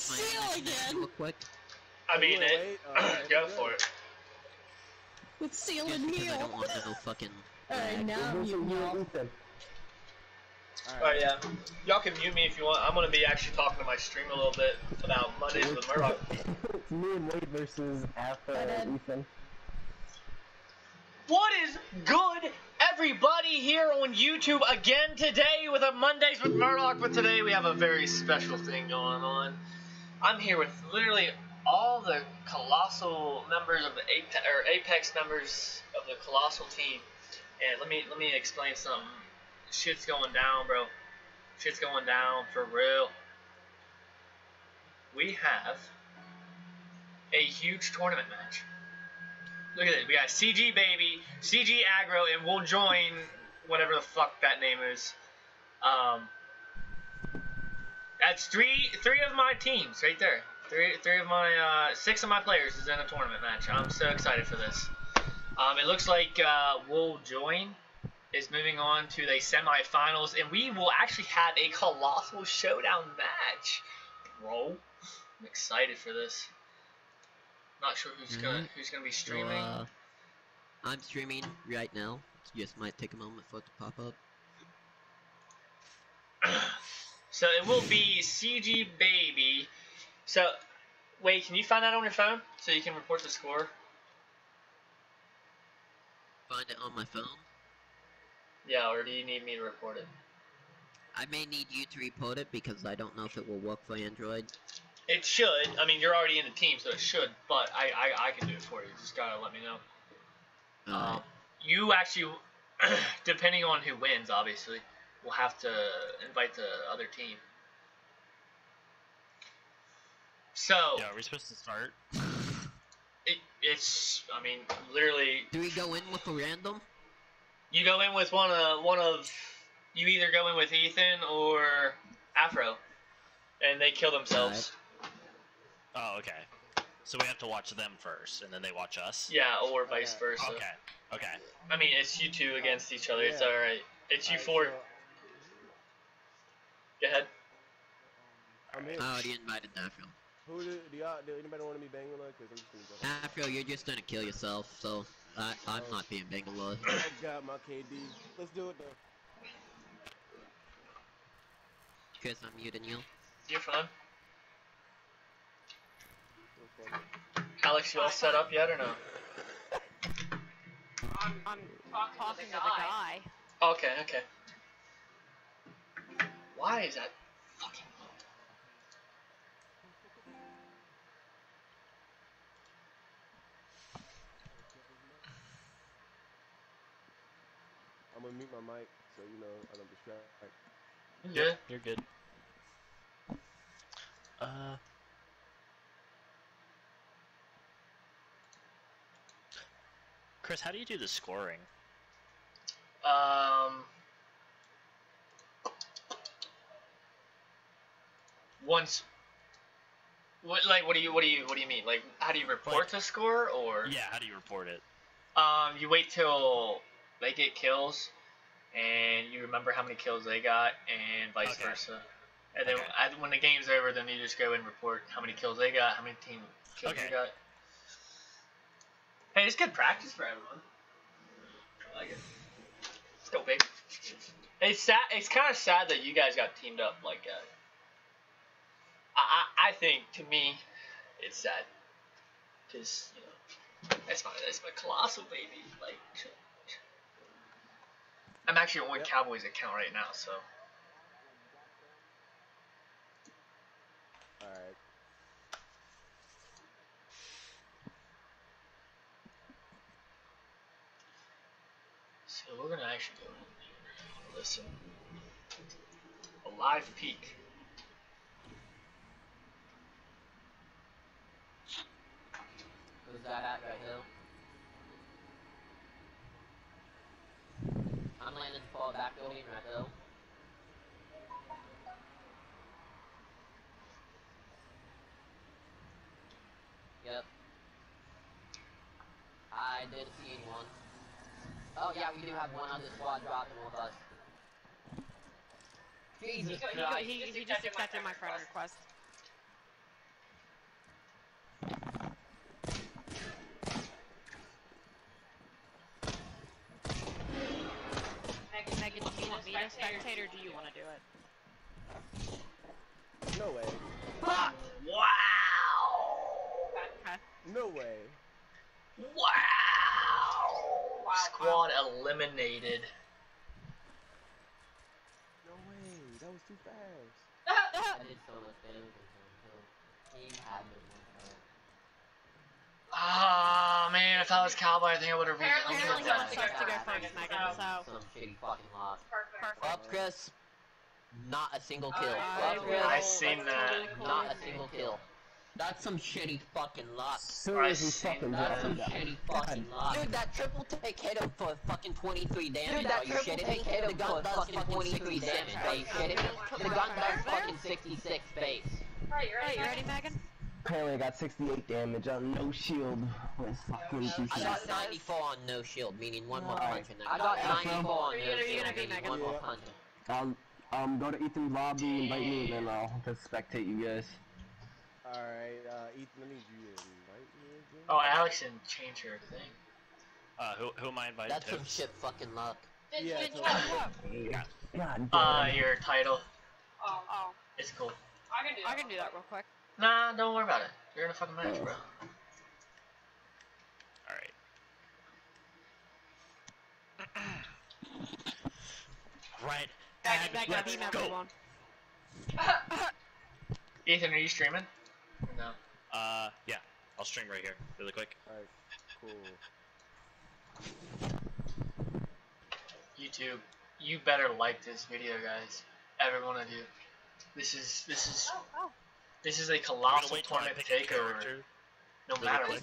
steal again! Real quick. I mean, go for it. With seal and heal. I don't want no fucking. Alright, now you know. Alright, yeah. Y'all can mute me if you want. I'm gonna be actually talking to my stream a little bit about Mondays with Murloc. It's me and Wade versus Afro and Ethan. What is good, everybody, here on YouTube again today with a Mondays with Murloc, but today we have a very special thing going on. I'm here with literally all the Colossal members of the Apex members of the Colossal team. And let me explain something. Shit's going down, bro. Shit's going down for real. We have a huge tournament match. Look at it. We got CG Baby, CG Aggro, and Wolf Join, whatever the fuck that name is. That's three of my teams right there. Three of my six of my players is in a tournament match. I'm so excited for this. It looks like Wolf Join is moving on to the semifinals, and we will actually have a Colossal Showdown match, bro. I'm excited for this. Not sure who's gonna be streaming. So, I'm streaming right now. You just might take a moment for it to pop up. So it will be CG Baby. So, wait, can you find that on your phone so you can report the score? Find it on my phone. Yeah, or do you need me to report it? I may need you to report it because I don't know if it will work for Android. It should. I mean, you're already in the team, so it should. But I can do it for you. Just gotta let me know. You actually, depending on who wins, obviously, will have to invite the other team. So. Yeah, are we supposed to start? It's. I mean, literally. Do we go in with a random? You go in with one of you either go in with Ethan or Afro, and they kill themselves. Right. Oh, okay. So we have to watch them first, and then they watch us. Yeah, or vice versa. Okay. Okay. I mean, it's you two against each other. Yeah. It's all right. It's all you four. Right, so... Go ahead. Oh, he invited Afro. Who do anybody want to be Bangalore? Cause I'm just gonna go. Afro, you're just gonna kill yourself. So. I'm not being Bangalore. I got my KD. Let's do it though. Chris, I'm muting you. You're fine. Alex, you all set up yet or no? I'm talking to the guy. Okay, okay. Why is that fucking low? I'm gonna mute my mic so you know I don't distract. Yeah, you're good. Chris, how do you do the scoring? Once. What do you mean? Like, how do you report the score, or? Yeah, how do you report it? You wait till they get kills, and you remember how many kills they got, and vice versa. And then when the game's over, then you just go and report how many kills they got, how many team kills they got. Hey, it's good practice for everyone. I like it. Let's go, baby. It's sad. It's kind of sad that you guys got teamed up like that. I think, to me, it's sad. Cause you know, that's my Colossal baby, like. I'm actually on Cowboy's account right now, so. Alright. So we're gonna actually go in here. Listen. A live peek. Who's that at right now? I'm landing for a back building right now. Yep. I did see one. Oh yeah, we do have one other squad dropping with us. Jesus Christ. He just accepted my friend request. No way. Fuck! Wow! No way. Wow! Squad eliminated. No way, that was too fast. I did so much better with him. He had me with him. Ah, oh, man, if I was Cowboy, I think I would have really done that. Some shitty fucking loss. Perfect. Up, Chris. Not a single kill. I seen that. Not a single kill. That's some shitty fucking luck. Dude, that triple take hit him for fucking 23 damage. Dude, that triple take hit him for fucking 23 damage. Are you shitting me? The gun does fucking 66 base. Alright, you ready, Megan? Apparently I got 68 damage on no shield. I got 94 on no shield, meaning one more punch. I got 94 on no shield, meaning one more punch. Go to E3 lobby, invite me, and then I'll just spectate you guys. Alright, Ethan, let me invite you again. Oh, Alex didn't change her thing. Who am I inviting? That's some shit fucking luck. Yeah, your title. Oh. It's cool. I can do that real quick. Nah, don't worry about it. You're in a fucking match, bro. Alright. Right. Let's go. Ethan, are you streaming? No. Yeah. I'll stream right here, really quick. Alright, cool. YouTube, you better like this video, guys. Every one of you. This is a colossal tournament takeover. No matter what.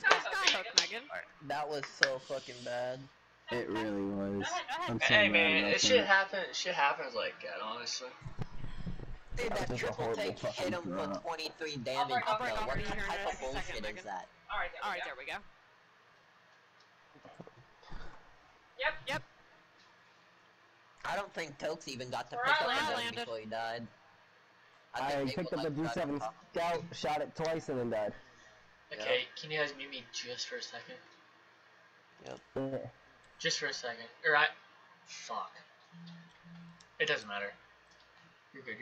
That was so fucking bad. It really was. Hey man, shit happens like that, honestly. Dude, that triple take hit him for 23 damage. What type of bullshit is that? Alright, there we go. Yep. I don't think Tokes even got to pick up the gun before he died. I picked up the G7 Scout, shot it twice, and then died. Okay, can you guys mute me just for a second? Yep. Just for a second. Alright. Fuck. It doesn't matter. You're good.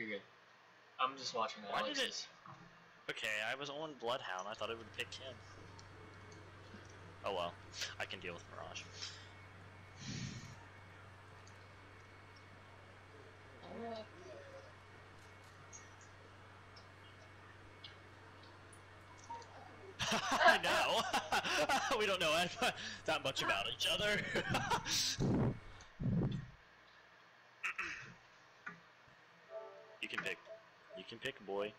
I'm just watching that. Why did it... Okay, I was on Bloodhound. I thought it would pick him. Oh well. I can deal with Mirage. I know. We don't know that much about each other. You can pick, boy.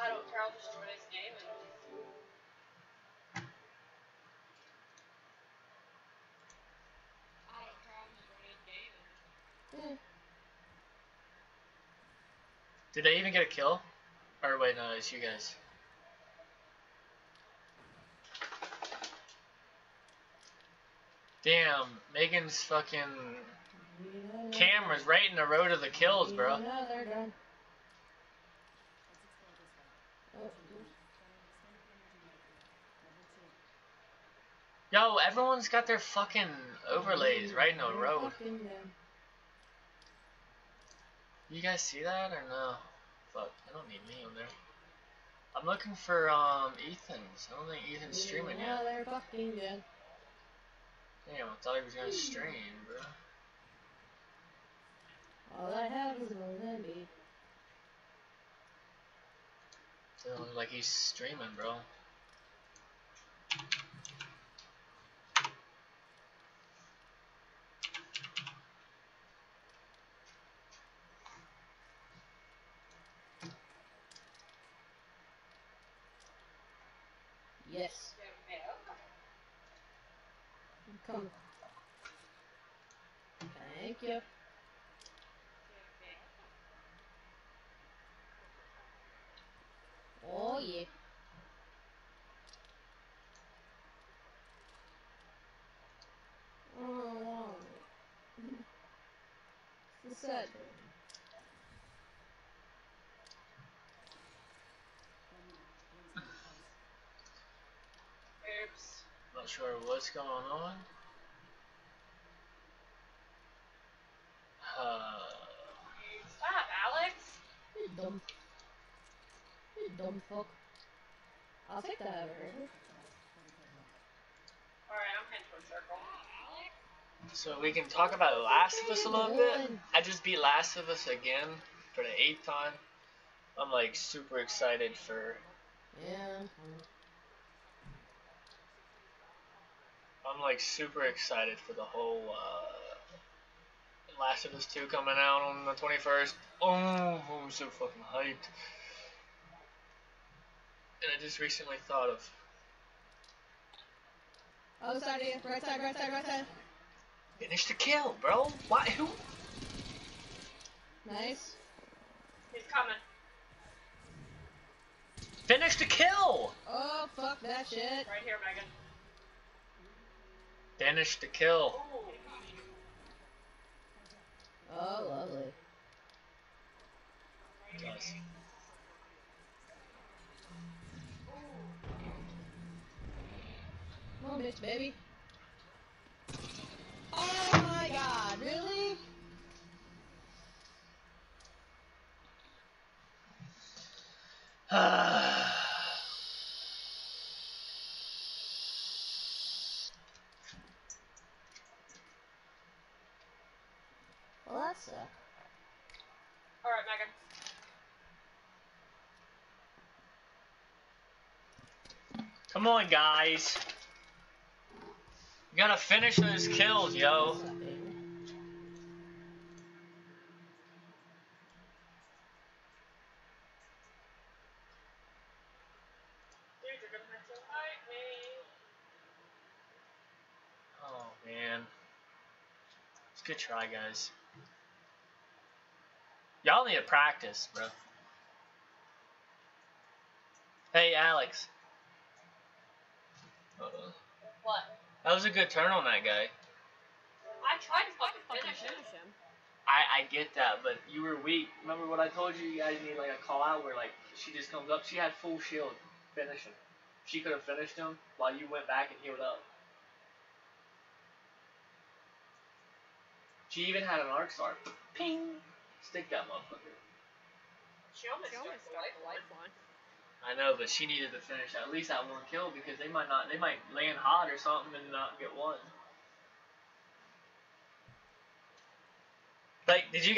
I don't care. I'll just join this game and. Did they even get a kill? Or wait, no, it's you guys. Damn, Megan's fucking camera's right in the road of the kills, bro. Yeah, they're done. Yo, everyone's got their fucking overlays right in the road. You guys see that or no? Fuck, I don't need me on there. I'm looking for Ethan's. I don't think Ethan's streaming yet. They're fucking dead. Damn, I thought he was gonna stream, bro. All I have is more than me. Doesn't look like he's streaming, bro. Yes. Come. Thank you. Oh yeah. Oh. It's sad. Oops. Not sure what's going on. dumb fuck. I'll take that over. Alright, I'm heading for a circle. So we can talk about Last of Us a little bit. I just beat Last of Us again for the 8th time. I'm like super excited for... Yeah. I'm like super excited for the whole Last of Us 2 coming out on the 21st. Oh, I'm so fucking hyped. And I just recently thought of... Oh, sorry. Right side, right side, right side. Finish the kill, bro. Why? Who? Nice. He's coming. Finish the kill! Oh, fuck that shit. Right here, Megan. Finish the kill. Ooh. Oh, lovely. Nice. Come on, bitch, baby. Oh my god, really? Well, that sucked. Alright, Megan. Come on, guys. You gotta finish those kills, yo. Oh, man. It's a good try, guys. Y'all need to practice, bro. Hey, Alex. Uh-oh. What? That was a good turn on that guy. I tried to fucking finish him. I get that, but you were weak. Remember what I told you? You guys need like a call out where like she just comes up. She had full shield. Finish him. She could have finished him while you went back and healed up. She even had an arc star. Ping! Stick that motherfucker. She almost got a lifeline. I know, but she needed to finish at least that one kill because they might not. They might land hot or something and not get one. Like, you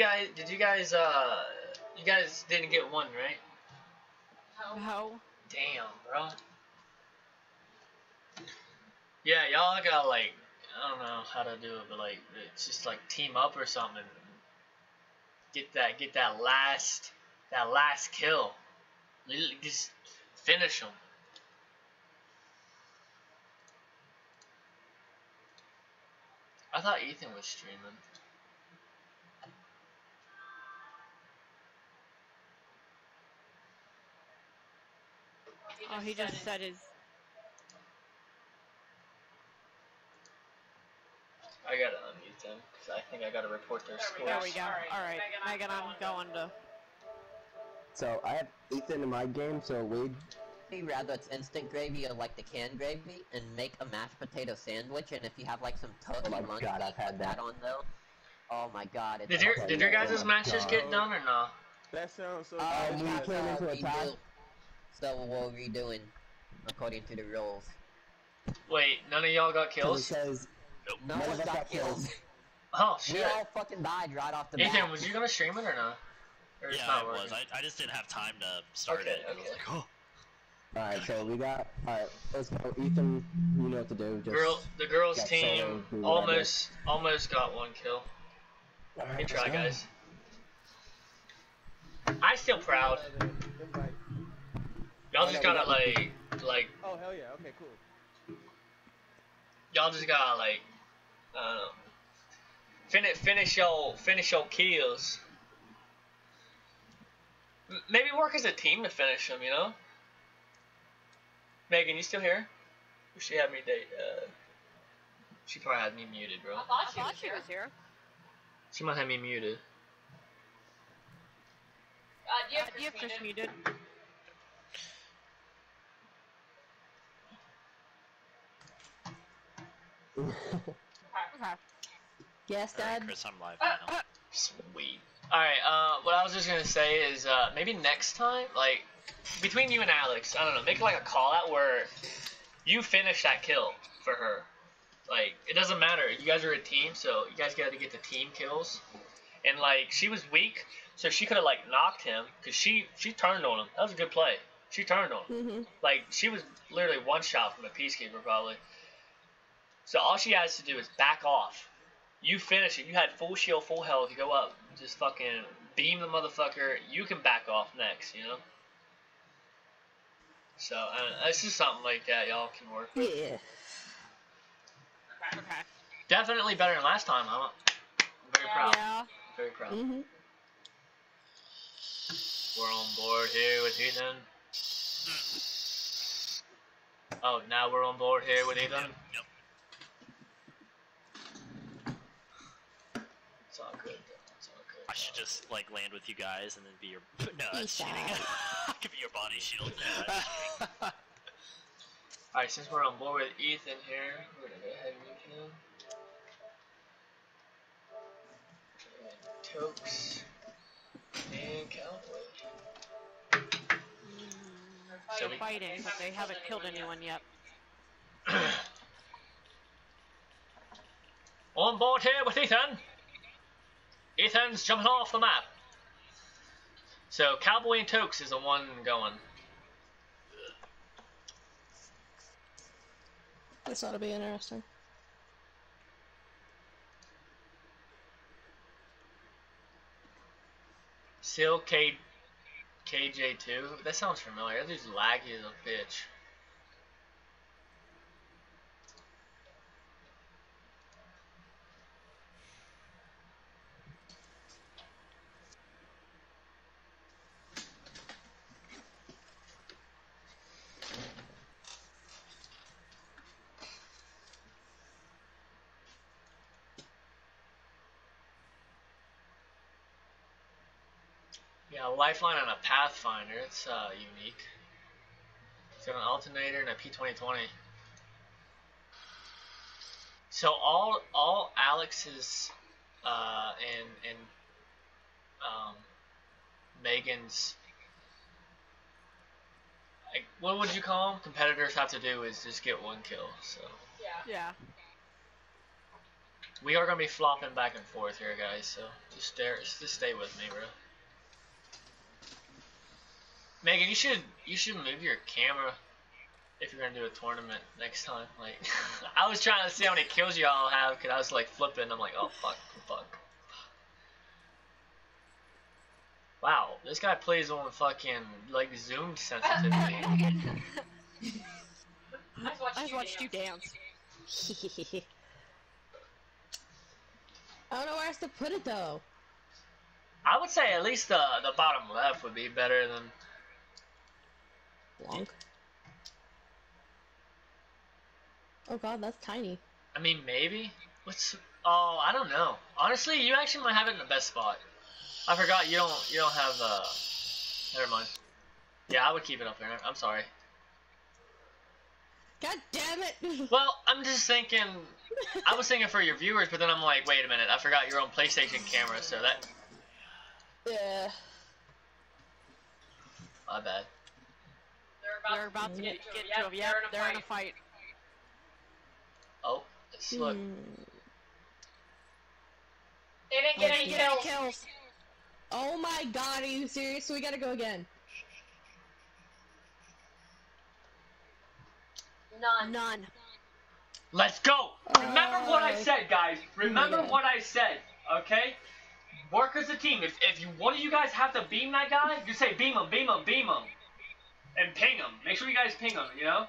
guys didn't get one, right? No. Damn, bro. Yeah, y'all got like, I don't know how to do it, but like, it's just like team up or something. Get that last kill. Just finish them. I thought Ethan was streaming. Oh, he just said his. I gotta unmute them because I think I gotta report their scores. There we go. Alright, Megan, I'm going to. So, I have Ethan in my game, so we'd rather it's instant gravy or like the canned gravy, and make a mashed potato sandwich, and if you have like some toast or monkey, I've had that on though. Oh my god, it's did your guys' matches get done or not? That sounds so good. We came into a tie. So, what are we doing, according to the rules? Wait, none of y'all got kills? Because nope. None of us got kills. Oh, shit. We all fucking died right off the bat. Ethan, was you gonna stream it or not? Yeah, I was. I just didn't have time to start it. I was like, oh. Alright, so we got... Alright, let's go. Ethan, you know what to do. Just the girls team almost got one kill. Right, good try, guys. I'm still proud. Y'all just gotta, like... Oh, hell yeah. Okay, cool. Y'all just gotta, like... I don't know. Finish your kills. Maybe work as a team to finish them, you know? Megan, you still here? She had me she probably had me muted, bro. I thought she was here. She might have me muted. Do you have Chris muted? Okay. Yes, Dad. Right, Chris, I'm live now. Sweet. Alright, what I was just gonna say is, maybe next time, like, between you and Alex, I don't know, make like a call out where you finish that kill for her. Like, it doesn't matter. You guys are a team, so you guys got to get the team kills. And like, she was weak, so she could have like knocked him because she turned on him. That was a good play. She turned on him. Mm-hmm. Like, she was literally one shot from a peacekeeper probably. So all she has to do is back off. You finish it. You had full shield, full health. You go up, just fucking beam the motherfucker. You can back off next, you know. So I don't know. It's just something like that. Y'all can work with. Yeah. Okay. Definitely better than last time. I'm very proud. Yeah. Very proud. Mm-hmm. We're on board here with Ethan. Oh, now we're on board here with Ethan. Nope. It's all good. It's all good. I should just like land with you guys and then be your. No, that's cheating. I could be your body shield. No, that's alright, since we're on board with Ethan here, we're gonna go ahead and move him. Tokes and Cowboy. They're fighting, but they haven't killed anyone yet. On board here with Ethan. Ethan's jumping off the map. So Cowboy and Tokes is the one going. This ought to be interesting. Seal KJ2? That sounds familiar. That dude's laggy as a bitch. Yeah, a lifeline and a pathfinder, it's unique. It's got an alternator and a P2020. So all Alex's and Megan's, like, what would you call them? Competitors have to do is just get one kill. So yeah. We are gonna be flopping back and forth here, guys. So just stay with me, bro. Megan, you should move your camera if you're gonna do a tournament next time. Like, I was trying to see how many kills y'all have, cause I was like flipping. I'm like, oh fuck. Wow, this guy plays on fucking like zoomed sensitivity. I watched you dance. I don't know where else to put it though. I would say at least the bottom left would be better than. Long. Oh god, that's tiny. I mean, maybe. What's? Oh, I don't know. Honestly, you actually might have it in the best spot. I forgot you don't have. Never mind. Yeah, I would keep it up there. I'm sorry. God damn it. Well, I'm just thinking. I was thinking for your viewers, but then I'm like, wait a minute. I forgot you're on PlayStation camera, so that. Yeah. My bad. They're about to get to him. Yeah, they're in a fight. Oh, let's look. They didn't get any kills. Oh my god, are you serious? We gotta go again. None. Let's go! Remember what I said, guys. Remember what I said, okay? Work as a team. If one of you guys have to beam that guy, you say beam him. And ping them. Make sure you guys ping them, you know?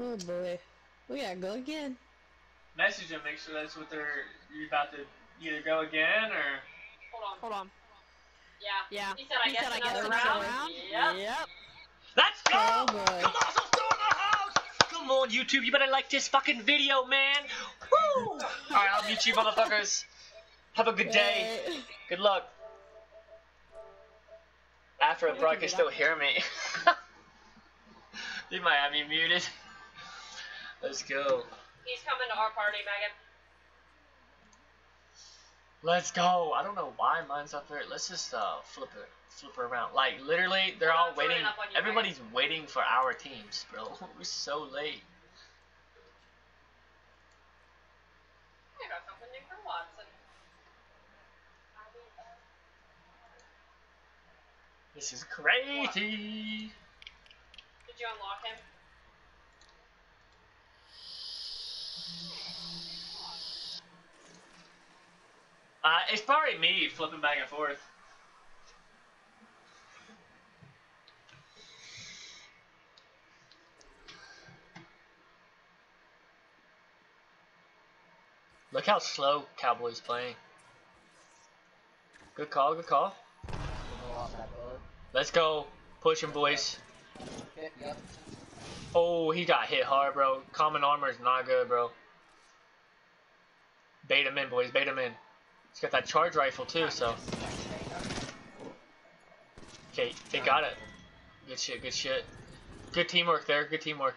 Oh boy. We gotta go again. Message them, make sure that's what they're. You're about to either go again or. Hold on. Yeah. He said I guess another round? Yep. Let's go! Oh boy. Colossal's still in the house! Come on, YouTube, you better like this fucking video, man! Woo! Alright, I'll meet you, motherfuckers. Have a good day. Right. Good luck. Afro, bro, I can still hear me. You might have me muted. Let's go. He's coming to our party, Megan. Let's go. I don't know why mine's up there. Let's just flip it around. Like literally, they're all waiting. Everybody's waiting for our teams, bro. We're so late. I got something new from Watson. This is crazy. What? Did you unlock him? It's probably me flipping back and forth. Look how slow Cowboy's playing. Good call, good call. Let's go. Push him, boys. Oh, he got hit hard, bro. Common armor is not good, bro. Bait him in, boys. Bait him in. He's got that charge rifle too, so. Okay, they got it. Good shit, good shit. Good teamwork there, good teamwork.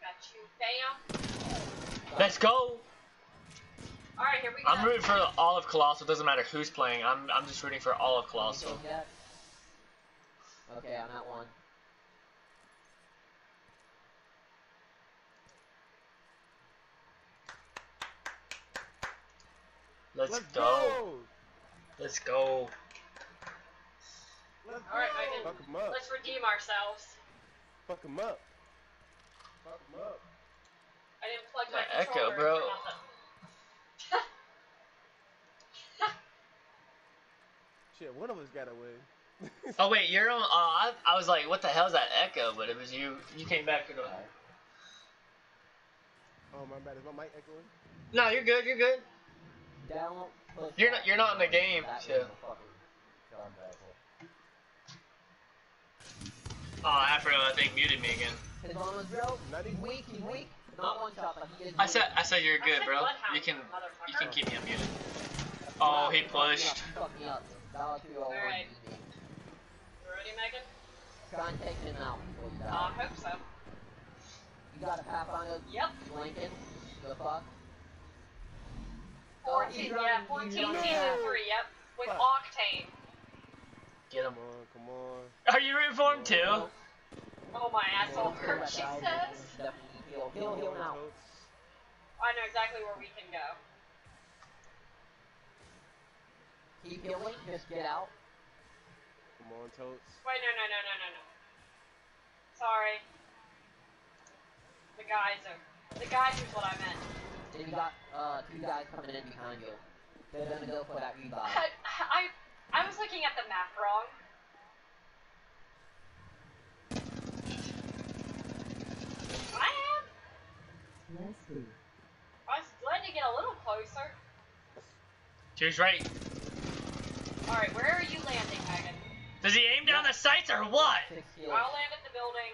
Got you, bam. Let's go! Alright, here we go. I'm rooting for all of Colossal, doesn't matter who's playing. I'm just rooting for all of Colossal. Okay, I'm at one. Let's go. Let's go. Alright, let's redeem ourselves. Fuck him up. Fuck him up. I didn't plug my controller. Echo, bro. Shit, one of us got away. Oh wait, you're on. I was like, what the hell is that echo? But it was you. You came back to the. Oh my bad. Is my mic echoing? No, you're good. You're good. Down, you're not in the game, so. Oh, Afro, I think muted me again. I said you're good, bro. You can keep me unmuted. Oh, he pushed. Alright. You ready, Megan? Try and take him out. I hope so. You got a pap on him? Yep. Lincoln. The fuck. 14, yeah, 14 season 3, yep, with Octane. Get him. Come on. Are you rooting for him too? Oh, my asshole hurt, she says. Heal now. I know exactly where we can go. Keep healing, just get out. Come on, Totes. Wait, no. Sorry. The geyser. The geyser's what I meant. And you got two guys coming in behind you. They're gonna go for that revive. I was looking at the map wrong. I am. Let's see. I was glad to get a little closer. She's right. All right, where are you landing, Megan? Does he aim down the sights or what? I'll land at the building.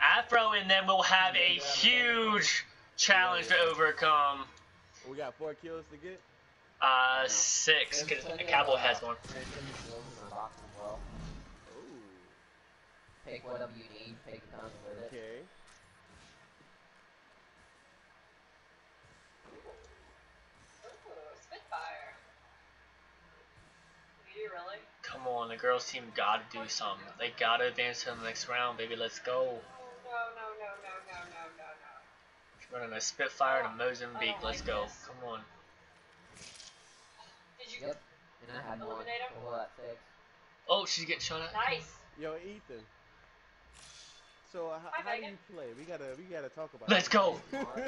Afro and then we'll have a huge challenge to overcome. We got 4 kills to get? 6, because the Cowboy has one. Take whatever you need, take your time with it. Okay. Ooh, Spitfire. Do you really? Come on, the girls' team gotta do something. They gotta advance to the next round, baby, let's go. No. Running a Spitfire to Mozambique, let's go. Come on. Did you and I had one. Oh, she's getting shot at. Nice. Yo, Ethan. So how do you play? We gotta talk about it. Let's go.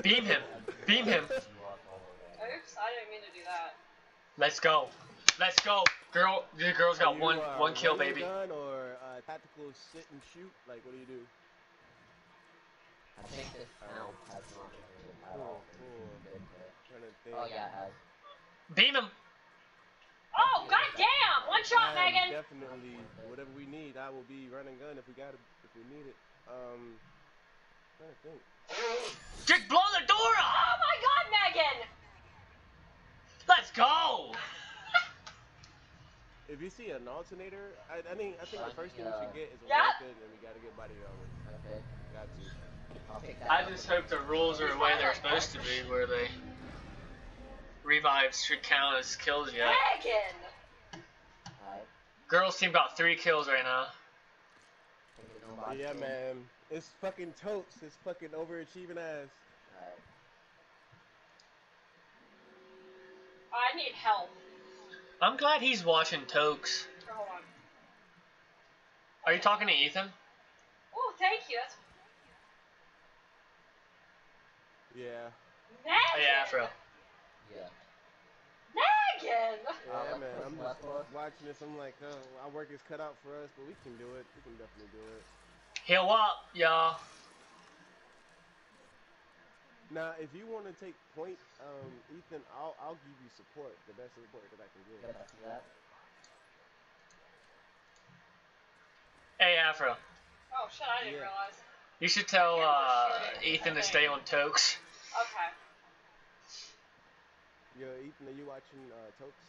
Beam him. Beam him. Oops, I didn't mean to do that. Let's go. Let's go. Girl, the girl's got one kill, baby. Gun or tactical sit and shoot? Like, what do you do? I think this round has not been at all. Oh, yeah, it has. Beam him! Oh, goddamn! One shot, Megan! Definitely, whatever we need, I will be running gun if we need it. I'm trying to think. Just blow the door up! Oh my god, Megan! Let's go! If you see an alternator, I think the first thing we should get is a weapon, and we gotta get body armor. Okay. Got to. I just hope the rules are the way they're supposed to be, where they revives should count as kills yet. Dragon! Girls team got 3 kills right now. Yeah, man. It's fucking totes. It's fucking overachieving ass. I need help. I'm glad he's watching Tokes. Hold on. Are you talking to Ethan? Oh, thank you. That's... Yeah. Megan. Yeah, Afro. Yeah. Megan. Yeah, man. I'm just watching this. I'm like, oh, our work is cut out for us, but we can do it. We can definitely do it. Heal up, y'all. Now, if you want to take point, Ethan, I'll give you support, the best support that I can give. Yeah. Hey, Afro. Oh shit! I didn't realize. You should tell Ethan to stay on Tokes. Okay. Yo, Ethan, are you watching Tokes?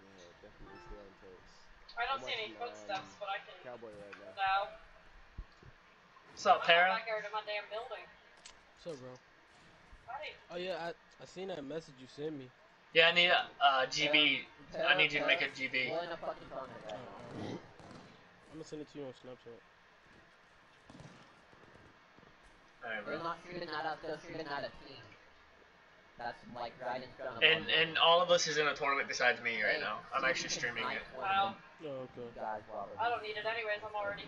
Yeah, definitely stay on Tokes. I don't see any footsteps, but I can. Cowboy right now. No. What's up, Para? I'm back over to my damn building. What's up, bro? Hi. Oh yeah, I seen that message you sent me. Yeah, I need a GB. Para, I need you to make a GB. What in the fucking phone is that? I'm gonna send it to you on Snapchat. Alright, bro. We're not shooting that up, they're shooting out a team. That's like right in front of us. And all of us is in a tournament besides me right now. I'm actually streaming it. Wow. Oh, okay. I don't need it anyways, I'm already.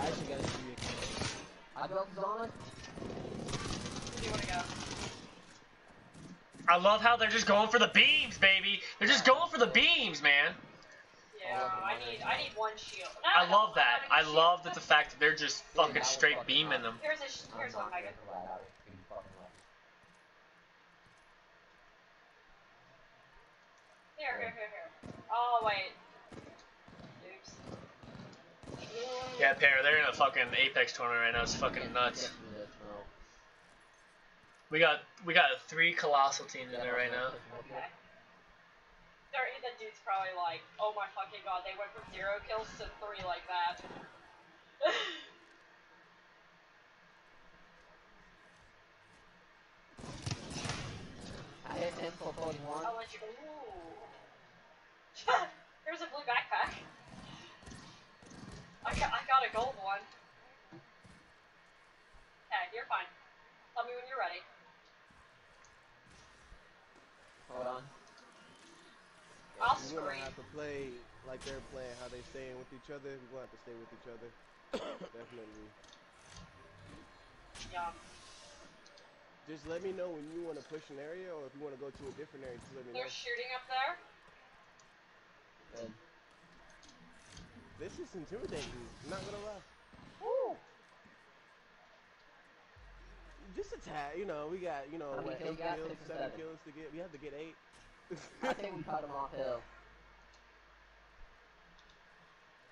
I actually got a TV account. I built Zona. Where do you want to go? I love how they're just going for the beams, baby. They're just going for the beams, man. Yeah, I need one shield. No, I love that. I love that the fact that they're just fucking straight beaming them. Here's one, Megan. Here. Oh, wait. Oops. Yeah, Para, they're in a fucking Apex tournament right now. It's fucking nuts. We got 3 Colossal teams in there right now. Okay. The dude's probably like, oh my fucking god, they went from 0 kills to 3 like that. I hit him for 41. I'll let you go. There's a blue backpack. I got a gold one. Okay, you're fine. Tell me when you're ready. Hold on. I'll scream. We're gonna have to play like they're playing, how they staying with each other. We're gonna have to stay with each other. Definitely. Yeah. Just let me know when you want to push an area or if you want to go to a different area. Just let me know. They're shooting up there. Good. This is intimidating, I'm not gonna lie. Woo! Just a tad, you know, we got, you know, what, 8 kills, 7 kills to get, we have to get 8. I think we caught him off hill.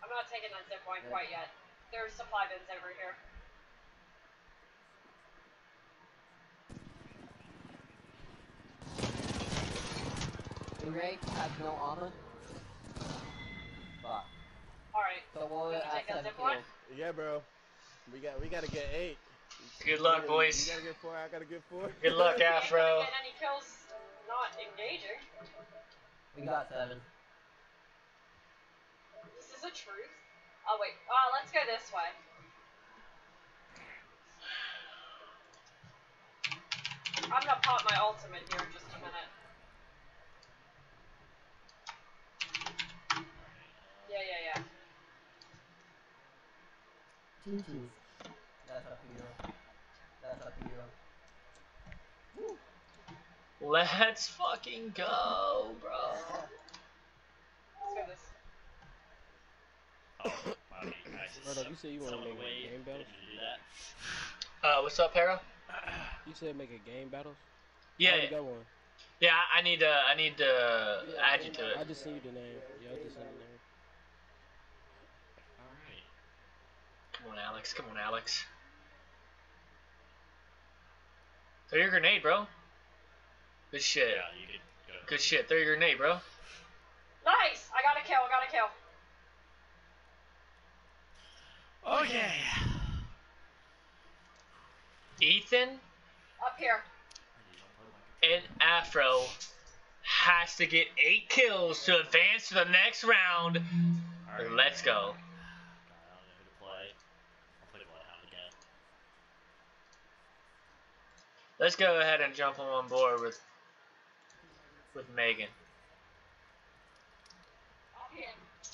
I'm not taking that zip line quite yet. There's supply bins over here. The Ray has no armor. Fuck. Alright, so we'll take that zip line? Yeah, bro. We gotta get 8. Good luck, boys. You gotta get 4, I gotta get 4. Good luck, Afro. I didn't get any kills not engaging. We got 7. This is a truth. Oh, wait. Oh, let's go this way. I'm gonna pop my ultimate here in just a minute. Yeah. Choo-choo. That's up to you. Woo. Let's fucking go, bro. Let's do this. Oh, Bobby, Murdock, you said you want to make a game battle? What's up, Hera? You said make a game battle? Yeah. I got one. Yeah, I need to add you to it. I just sent you the name. Yeah, I just sent the name. Come on, Alex. Throw your grenade, bro. Good shit. Yeah, you did good shit. Throw your grenade, bro. Nice! I got a kill. Oh, yeah. Ethan? Up here. and Afro has to get 8 kills to advance to the next round. Right. Let's go. Let's go ahead and jump him on board with Megan.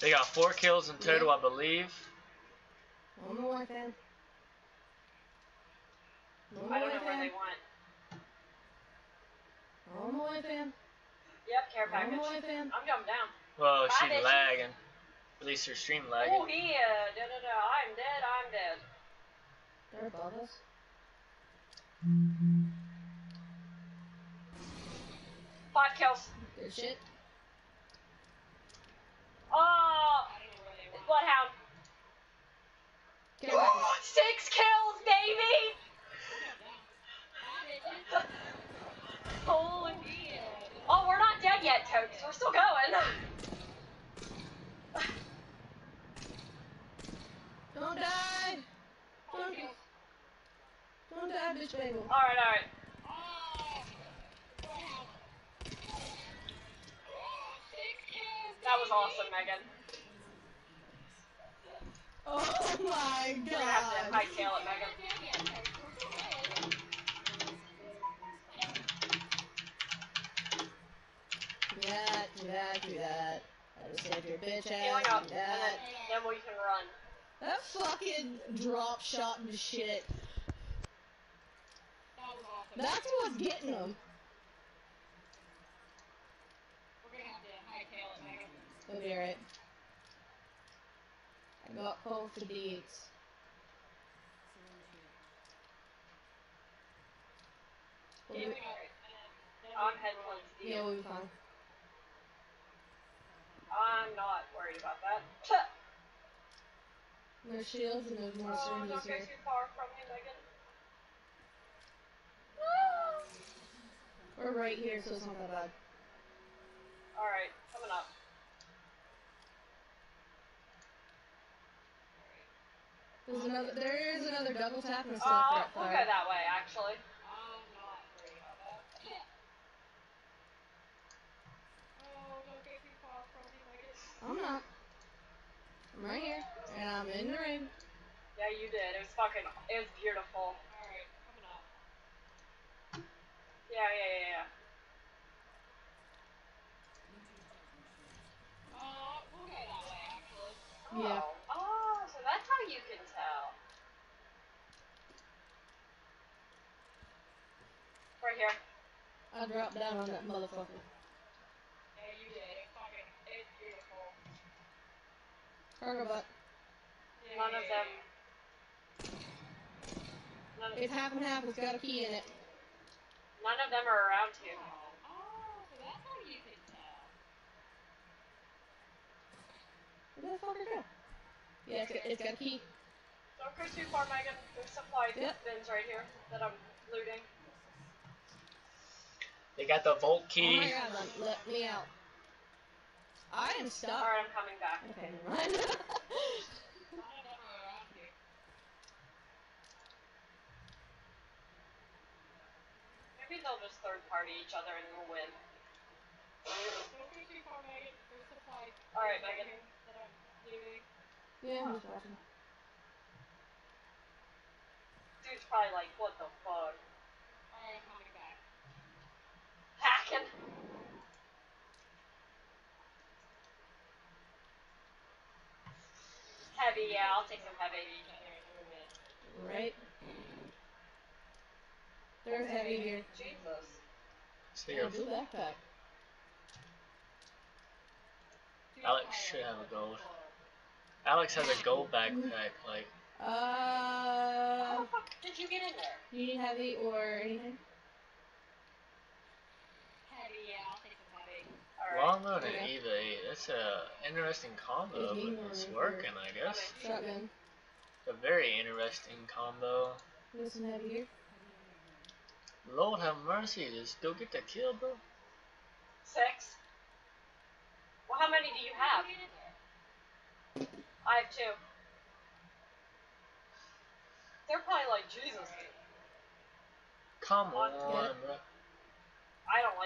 They got 4 kills in total, I believe. One more then. I don't know where they want. One more then. Yep, care package. One more then. I'm going down. Whoa, she's lagging. At least her stream lagging. Oh yeah, I'm dead, I'm dead. They're above us. Mm-hmm. 5 kills. Good shit. Oh, it's Bloodhound. Get away. 6 kills, baby! Holy. Oh, we're not dead yet, Tokes. We're still going. Don't die. Don't die, bitch baby. Alright, alright. That was awesome, Megan. Oh my god. You're gonna have to high tail it, Megan. Do that, do that, do that. That'll save your bitch ass. Up, do that. Then we can run. That fucking drop shot and shit. That was awesome. That's what's getting them. We're gonna have to high tail it, Megan. Go near it. I got cold for deeds. Yeah, I'm headphones deal. Yeah, we'll be fine. I'm not worried about that. There's shields and there's more syringes don't go here. Too far from me, Megan. We're right here, so it's not that bad. Alright, coming up. There's another, there is another double tap and stuff. We'll go that way, actually. I'm not worried about that. Oh, don't get too far from me, Megan. I'm not. I'm right here, and I'm in the ring. Yeah, you did. It was fucking, it was beautiful. Alright, coming up. Yeah, yeah, yeah, yeah. We'll go that way, actually. Oh. Yeah. Oh, so that's how you can tell. Right here. I dropped down on that motherfucker. Yeah, you did. It's fucking, it's beautiful. Cargo butt. Yeah, none of them. None of it's half and half. It's got a key in it. None of them are around here. Oh, so that's how you can tell. Where the fuck are you? Yeah, it's got a key. Don't go too far, Megan. There's supply bins right here that I'm looting. They got the vault key. Oh my god, let me out. I am stuck. Alright, I'm coming back. Okay, never mind. Maybe they'll just third party each other and we'll win. Alright, Megan. Yeah, I'm just watching. Dude's probably like, what the fuck? Alright, I'm coming back. Hacking! Heavy, yeah, I'll take some heavy. Right? There's heavy here. Jesus. See you. Blue backpack. Alex should have a gold. Alex has a gold backpack, like. How the fuck did you get in there? You need heavy or anything? Heavy, yeah, I'll take some heavy. Right. Longbow and Eva 8, that's a interesting combo, but it's working, I guess. Shotgun. A very interesting combo. There's some heavy here. Lord have mercy, just go get the kill, bro. 6. Well, how many do you have? I have 2. They're probably like, Jesus. Come on, bro.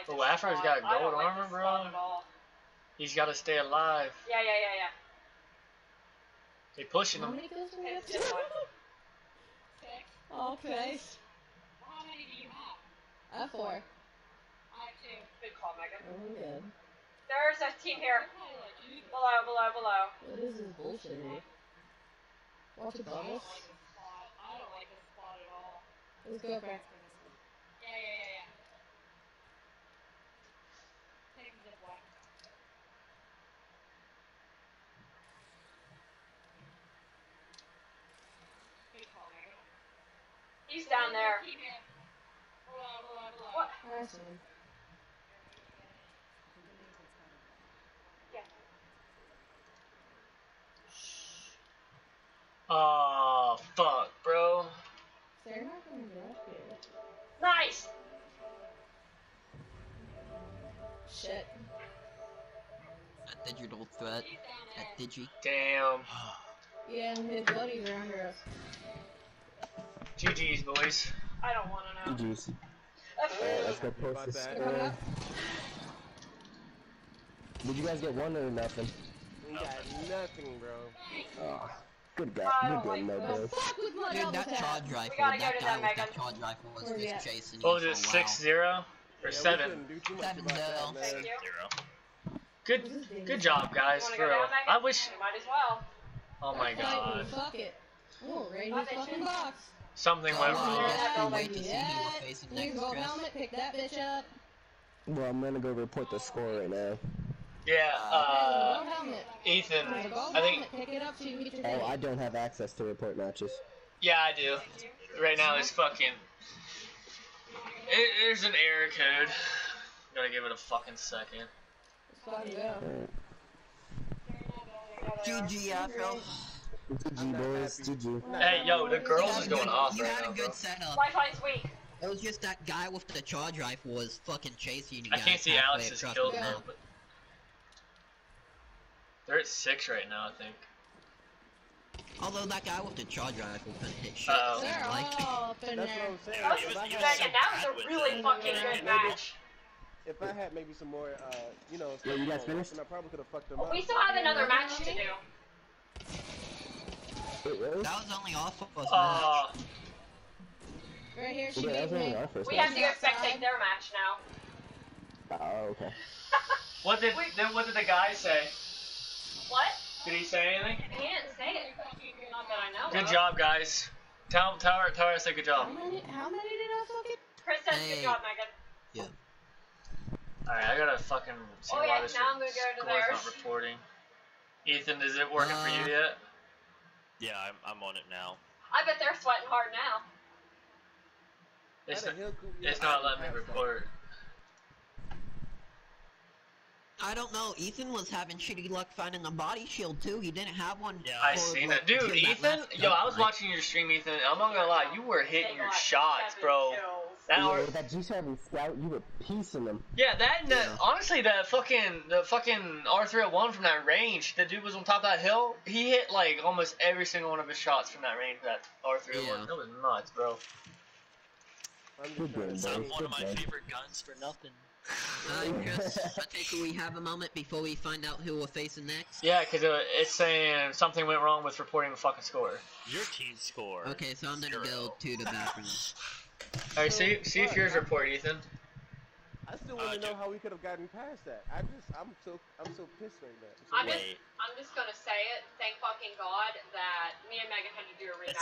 The Laughter's got gold armor, bro. He's got to stay alive. Yeah. They pushing him. Okay. How many do you have? I have 4. I have 2. Good call, Megan. Oh, good. There's a team here. Below. What is this bullshit, man? Watch the bubbles. I don't like this spot at all. Let's go up there. Yeah. Take the zip line. Good call, Megan. He's down there. What? Awesome. Yeah. Oh, fuck, bro. They're not gonna get up here. Nice! Shit. A digital threat. A digi. Damn. Yeah, the buddies are under us. GG's, boys. I don't want to know. GG's. Alright, let's go post this story. Did you guys get one or nothing? We got nothing, bro. Oh, good guy. You're good, no, bro. Dude, that charge rifle, that charge rifle was just chasing you. What was it, 6-0? Or 7? 7-0. Good job, guys, bro. I wish... Oh my god. Fuck it. Oh, Ranger's fucking box. Something went wrong. You go helmet, pick that bitch up. Well, I'm gonna go report the score right now. Yeah, Ethan, I think... Pick it up so you meet your date. I don't have access to report matches. Yeah, I do. Right now it's fucking... There's an error code. I'm gonna give it a fucking second. GG, Afro. GG, boys. GG. Hey, yo, the girls is going off right now. You had a good setup. Wi-Fi's weak. It was just that guy with the charge rifle was fucking chasing you guys. I can't see Alex's kills now, but... They're at 6 right now, I think. Although that guy with the charge rifle couldn't hit shit. They're all up in there. That was a really fucking good match. If I had maybe some more, you know... You guys finished? I probably could have fucked them up. We still have another match to do. That was only off of us. Right here, she made me. We have to go spectate their match now. Oh, okay. What did the guy say? What? Did he say anything? He didn't say it. Not that I know. Good job, guys. Tell her I said good job. How many did I fucking? Chris said good job, Megan. Yeah. Alright, I gotta fucking see why this score's not reporting. Ethan, is it working for you yet? Yeah, I'm on it now. I bet they're sweating hard now. It's not letting me report. I don't know. Ethan was having shitty luck finding the body shield too. He didn't have one. Yeah, I seen that, dude. Ethan, yo, I was watching your stream, Ethan. I'm not gonna lie, you were hitting your shots, bro. That G7 scout, you were piecing them. Yeah, honestly, the fucking R301 from that range, the dude was on top of that hill. He hit like almost every single one of his shots from that range. That R301, that was nuts, bro. It's one of my favorite guns for nothing. Chris, I think we have a moment before we find out who we're facing next. Yeah, because it's saying something went wrong with reporting the fucking score. Your team score. Okay, so I'm gonna go to the bathroom. Alright, see if yours report, Ethan. I still want to know how we could have gotten past that. I'm so pissed right now. I'm just gonna say it. Thank fucking God that me and Megan had to do a rematch. It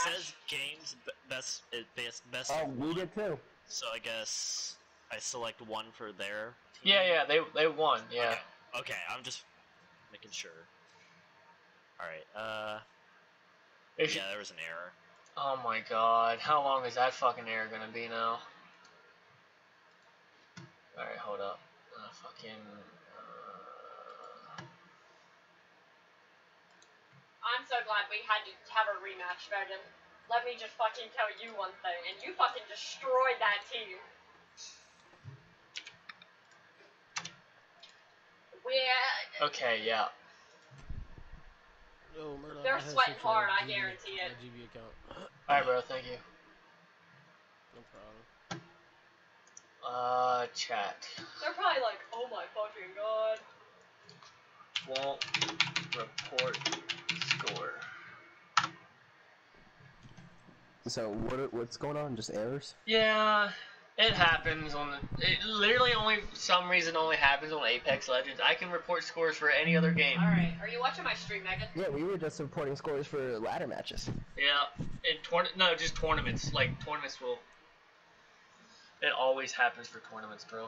says games best. Oh, we did too. So I guess I select one for their team. Yeah, they won. Yeah. Okay, I'm just making sure. All right. Yeah, there was an error. Oh my God! How long is that fucking error gonna be now? Alright, hold up. I'm so glad we had to have a rematch, Megan. Let me just fucking tell you one thing, and you fucking destroyed that team. Okay, yeah. Oh, man, they're sweating hard, I guarantee it. Alright, bro, thank you. No problem. Chat. They're probably like, oh my fucking god. Won't report score. So what's going on? Just errors? Yeah, it happens on the. It literally only some reason only happens on Apex Legends. I can report scores for any other game. All right, are you watching my stream, Megan? Yeah, we were just reporting scores for ladder matches. Yeah, and just tournaments. Like tournaments will. It always happens for tournaments, bro.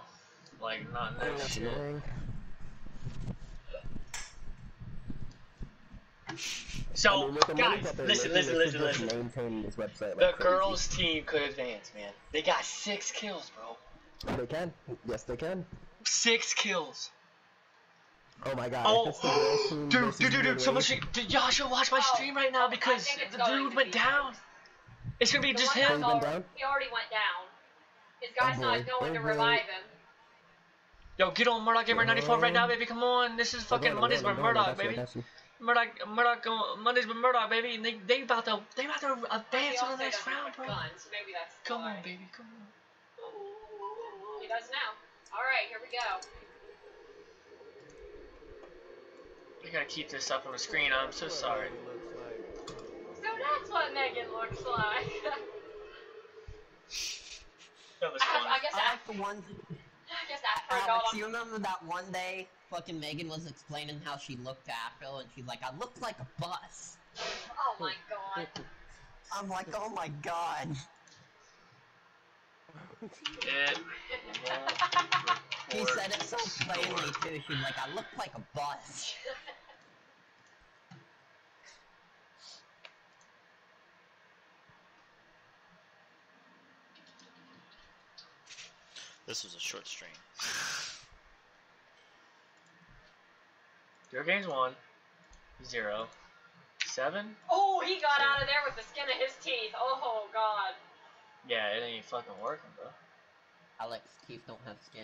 Like not in that shit. Annoying. So, guys, listen. Maintaining this website like the crazy. Girls' team could advance, man. They got 6 kills, bro. They can. Yes, they can. 6 kills. Oh my god. Oh, dude. Someone should, y'all should watch my stream right now because the dude went down. It's gonna be just him. He already went down. His guy's not going to revive him. Yo, get on Murdock Gamer 94 right now, baby. Come on. This is fucking Mondays with Murloc, baby. Mondays with Murdock, baby, and they about to advance on the next round, bro. Guns, maybe that's come on, baby, come on. Ooh. He does now. All right, here we go. We gotta keep this up on the screen. I'm so sorry. So that's what Megan looks like. That was fun. I guess I forgot. Do you remember that one day? Fucking Megan was explaining how she looked to Afro, and she's like, I look like a bus. Oh my god. I'm like, oh my god. He said it so plainly too, she's like, I look like a bus. This was a short stream. Your game's 1-0-7. Oh, he got out of there with the skin of his teeth. Oh god. Yeah, it ain't fucking working, bro. Alex's teeth don't have skin.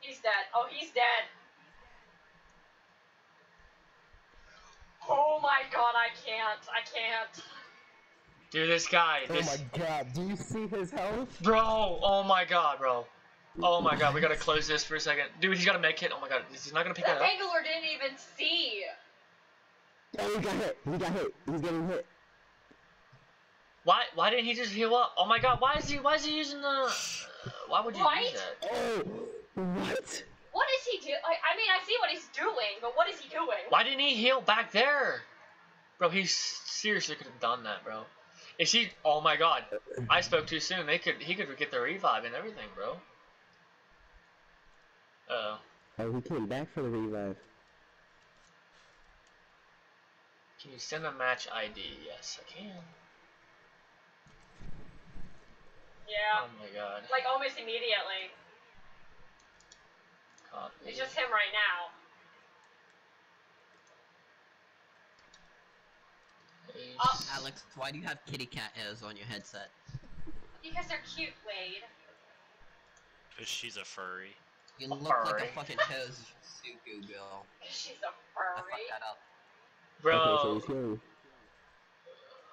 He's dead. Oh, he's dead. Oh my god, I can't. Dude, this guy. Oh my god, do you see his health? Bro, oh my god, bro. Oh my god, we gotta close this for a second. Dude, he's got a med kit. Oh my god, he's not gonna pick that up. Bangalore didn't even see. Yeah, he got hit. He's getting hit. Why didn't he just heal up? Oh my god, why is he using the why would you use that? Oh, what? What is he doing? I mean, I see what he's doing, but what is he doing? Why didn't he heal back there? Bro, he seriously could have done that, bro. If she oh my god. I spoke too soon. He could get the revive and everything, bro. Uh-oh. Oh, he came back for the revive. Can you send a match ID? Yes, I can. Yeah. Oh my god. Like, almost immediately. Copy. It's just him right now. Oh. Alex, why do you have kitty cat hairs on your headset? Because they're cute, Wade. Because she's a furry. You look like a fucking Suku girl. She's a furry. I fucked that up. Bro.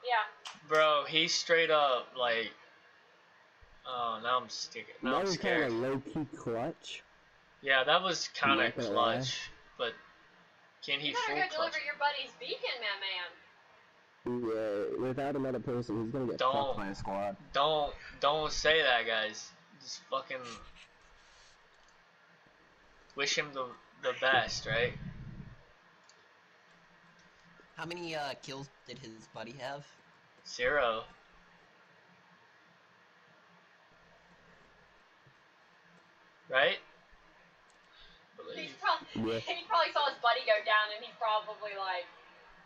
Yeah. Bro, he's straight up like. Oh, now I'm sticking. Now I'm scared. That was kind of low key clutch. Yeah, that was kind of clutch, but can he? You better go deliver your buddy's beacon, man. Yeah, without another person, he's gonna get fucked by a squad. Don't say that, guys. Just fucking. Wish him the best, right? How many kills did his buddy have? 0. Right? He probably saw his buddy go down and he's probably like,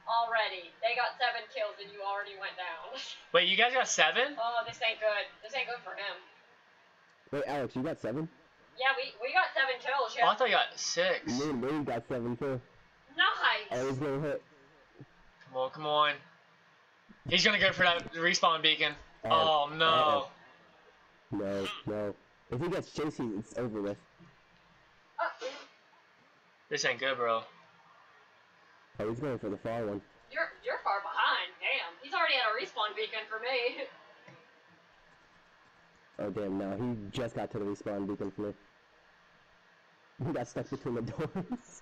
already, they got 7 kills and you already went down. Wait, you guys got 7? Oh, this ain't good. This ain't good for him. Wait, Alex, you got 7? Yeah, we got 7 kills, yeah. Oh, I thought you got 6. We got 7 too. Nice! I was gonna hit. Come on. He's gonna go for that respawn beacon. Oh, no. No. If he gets chasing, it's over with. This ain't good, bro. Oh, he's going for the far one. You're far behind, damn. He's already at a respawn beacon for me. Oh damn, no, he just got to the respawn beacon for me. He got stuck between the doors.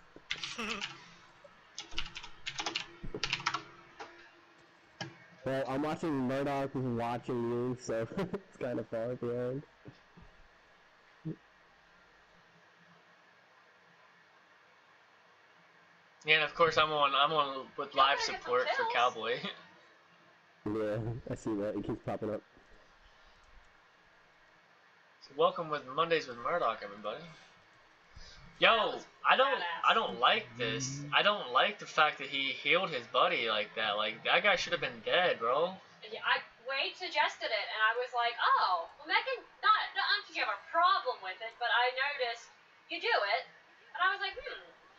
Well, I'm watching Murdock, who's watching you, so it's kind of far behind. Yeah, and of course I'm on with live support for Cowboy. Yeah, I see that. It keeps popping up. So welcome with Mondays with Murloc, everybody. Yo, I don't like this. I don't like the fact that he healed his buddy like that. Like, that guy should have been dead, bro. Yeah, Wade suggested it, and I was like, oh, well, Megan, not that you have a problem with it, but I noticed you do it, and I was like,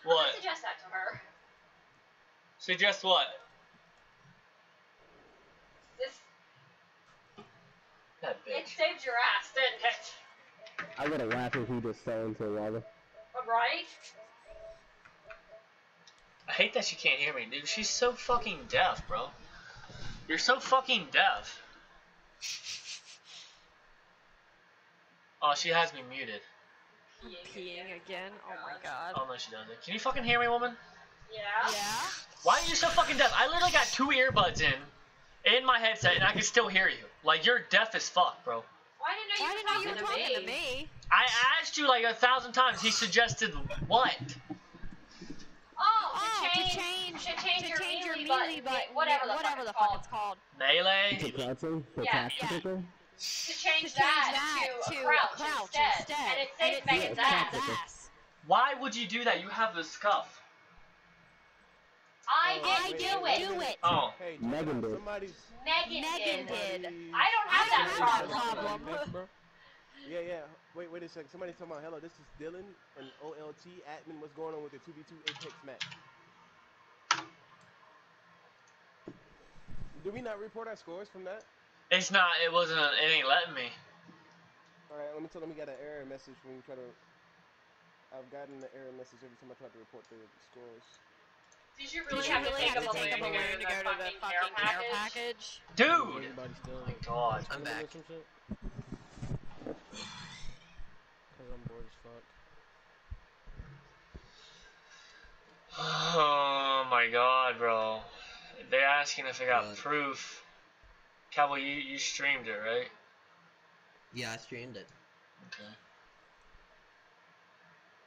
what? I'll suggest that to her. Suggest what? This. That bitch. It saved your ass, didn't it? I gotta laugh if he just fell into the lava. Right? I hate that she can't hear me, dude. She's so fucking deaf, bro. You're so fucking deaf. Oh, she has me muted. Peeing again? Oh my god. Oh no, she doesn't. Can you fucking hear me, woman? Yeah. Yeah. Why are you so fucking deaf? I literally got 2 earbuds in my headset, and I can still hear you. Like, you're deaf as fuck, bro. Why didn't you talk to me? I asked you like 1,000 times. He suggested what? Oh, to change your melee button. Whatever the fuck it's called. Melee? To crouching? Yeah. To change that to a crouch instead. And it saved Megan's ass. Why would you do that? You have the scuff. I didn't do it. Oh. Hey, Megan did. Megan did. I don't have that problem. Yeah. Wait a second. Somebody's talking about, hello, this is Dylan, an OLT admin. What's going on with the 2v2 Apex match? Did we not report our scores from that? It's not. It wasn't. It ain't letting me. All right. Let me tell them we got an error message when we try to. I've gotten an error message every time I try to report the scores. Did you really have to take a balloon to go to the fucking care package? Dude! Oh my god, I'm back. Cause I'm bored as fuck. Oh my god, bro. They're asking if I got proof. Cowboy, you streamed it, right? Yeah, I streamed it. Okay.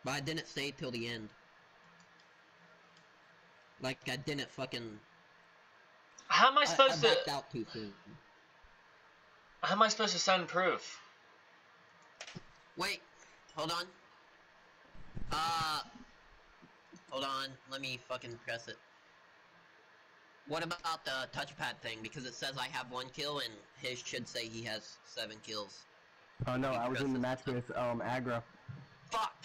But I didn't stay till the end. Like, I didn't fucking... How am I supposed to... I backed out too soon. How am I supposed to send proof? Wait. Hold on. Hold on. Let me fucking press it. What about the touchpad thing? Because it says I have 1 kill, and his should say he has 7 kills. Oh no, I was in the match with, Aggro. Fuck!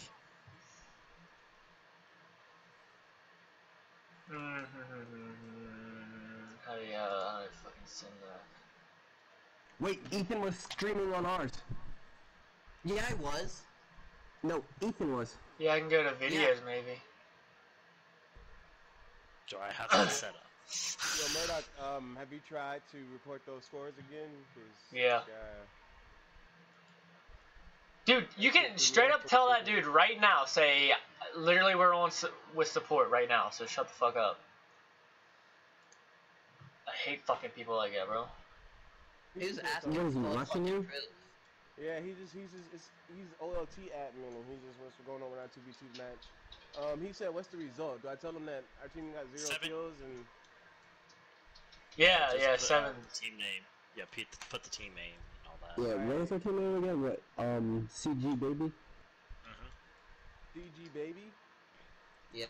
How do I fucking send that? Wait, Ethan was streaming on ours. Yeah, I was. No, Ethan was. Yeah, I can go to videos, maybe. Do I have that set up? Yo, Murdock, have you tried to report those scores again? Yeah. Dude, you can straight up tell that dude right now, say, literally we're on with support right now, so shut the fuck up. I hate fucking people like that, bro. He's asking watching you? Yeah, he's OLT admin, and he's just what's going on with our 2v2 match. He said, what's the result? Do I tell him that our team got 0 kills and... Yeah, 7. Team name. Yeah, put the team name. Yeah, what is our team name again? What? CG Baby? Mm-hmm. CG Baby? Yeah.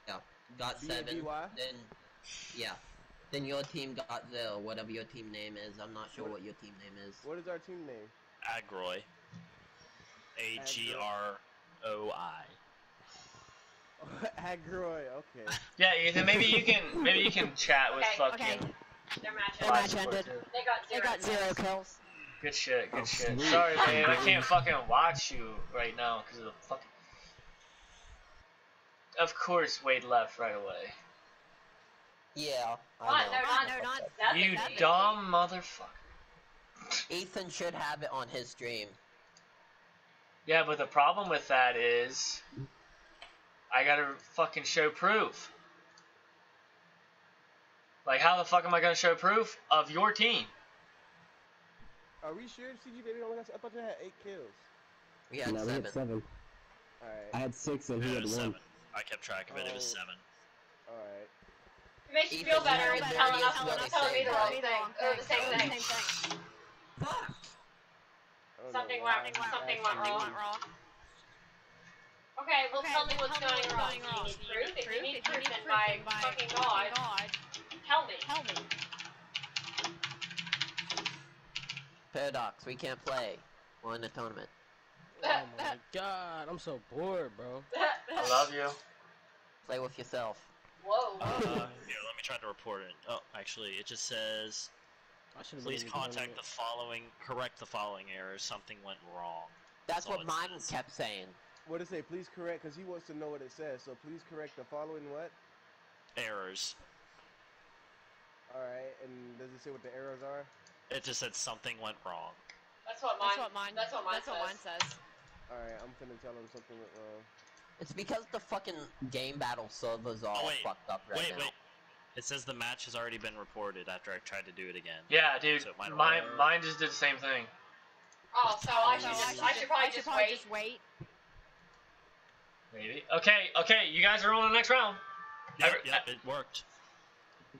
Got 7. Then, yeah. Then your team got 0, whatever your team name is. I'm not sure what your team name is. What is our team name? Agroy. A-G-R-O-I. Agroy, okay. Yeah, Ethan, maybe you can chat with fucking... Okay. Their match ended. They got zero kills. Good shit, good shit. Sweet. Sorry, man, I can't fucking watch you right now because of the fucking... Of course Wade left right away. Yeah, I know. You dumb motherfucker. Ethan should have it on his stream. Yeah, but the problem with that is I gotta fucking show proof. Like, how the fuck am I gonna show proof of your team? Are we sure CG Baby only got? I thought you had 8 kills. We had seven. Alright. I had 6 and he had 1. I kept track of it. It was 7. Alright. It makes you feel better and telling us telling me the wrong thing. Or the same thing. Fuck. Something went wrong. Okay, well, tell me what's going wrong. If you need proof, then by fucking God, tell me. Paradox, we can't play. We're in the tournament. Oh my God, I'm so bored, bro. I love you. Play with yourself. Whoa. Here, let me try to report it. Oh, actually, it just says, please contact the following, correct the following error, something went wrong. That's what mine kept saying. What does it say? Please correct, because he wants to know what it says, so please correct the following what? Errors. Alright, and does it say what the errors are? It just said something went wrong. That's what mine says. Alright, I'm finna tell him something went wrong. It's because the fucking game battle servers are fucked up right now. Wait. It says the match has already been reported after I tried to do it again. Yeah, dude, so mine just did the same thing. Oh, so I should probably just wait. Maybe. Okay, you guys are on the next round. Yeah, it worked.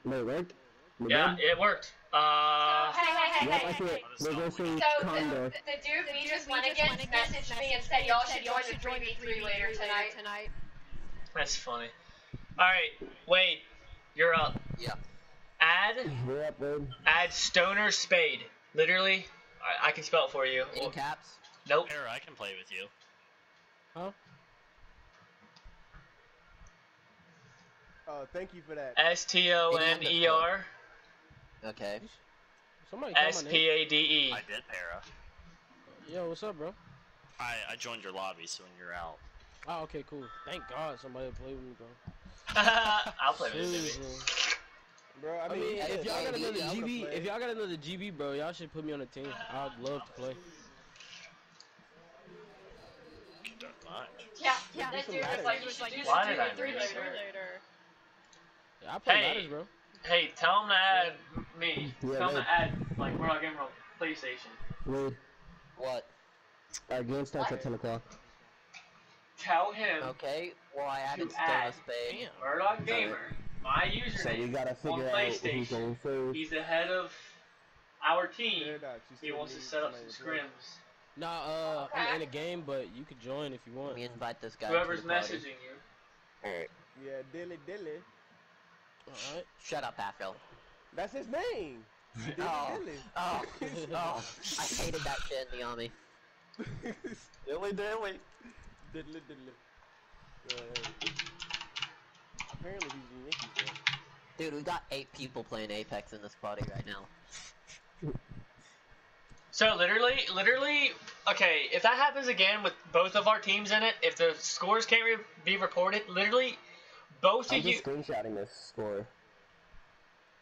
It worked? Yeah, it worked. Hey. So the dude we just went against messaged me and said y'all should join the 3v3 later tonight. That's funny. Alright, Wade, you're up. Yeah. Add Stoner Spade. Literally, I can spell it for you. In caps? Nope. Error, I can play with you. Huh? Oh, thank you for that. STONER. Okay. SPADE. I did, Para. Yo, what's up, bro? I joined your lobby, so when you're out. Oh, okay, cool. Thank God somebody will play with me, bro. I'll play with you, bro. I mean, if y'all got another GB, bro, y'all should put me on a team. I'd love to play. Yeah, that dude was like, you should do 3v3 later. Yeah, I play ladders, bro. Hey, tell him to add me. Yeah, tell him to add, like, Murdock Gaming on PlayStation. Wait. What? Our game starts at 10 o'clock. Tell him. Okay, well, I added Stoner Spade. Murdock Gamer, my username. So you gotta figure out who's going first. He's the head of our team. He wants to set up some scrims. Nah, I'm in a game, but you could join if you want. We invite this guy. Whoever's messaging you. Alright. Yeah, dilly. Alright. Shut up, Afro. That's his name! Dilly. Oh. I hated that shit in the army. Dilly. Apparently he's unique. Dude, we got 8 people playing Apex in this party right now. So literally, okay, if that happens again with both of our teams in it, if the scores can't be reported, literally, both of you— I'm just screenshotting this score.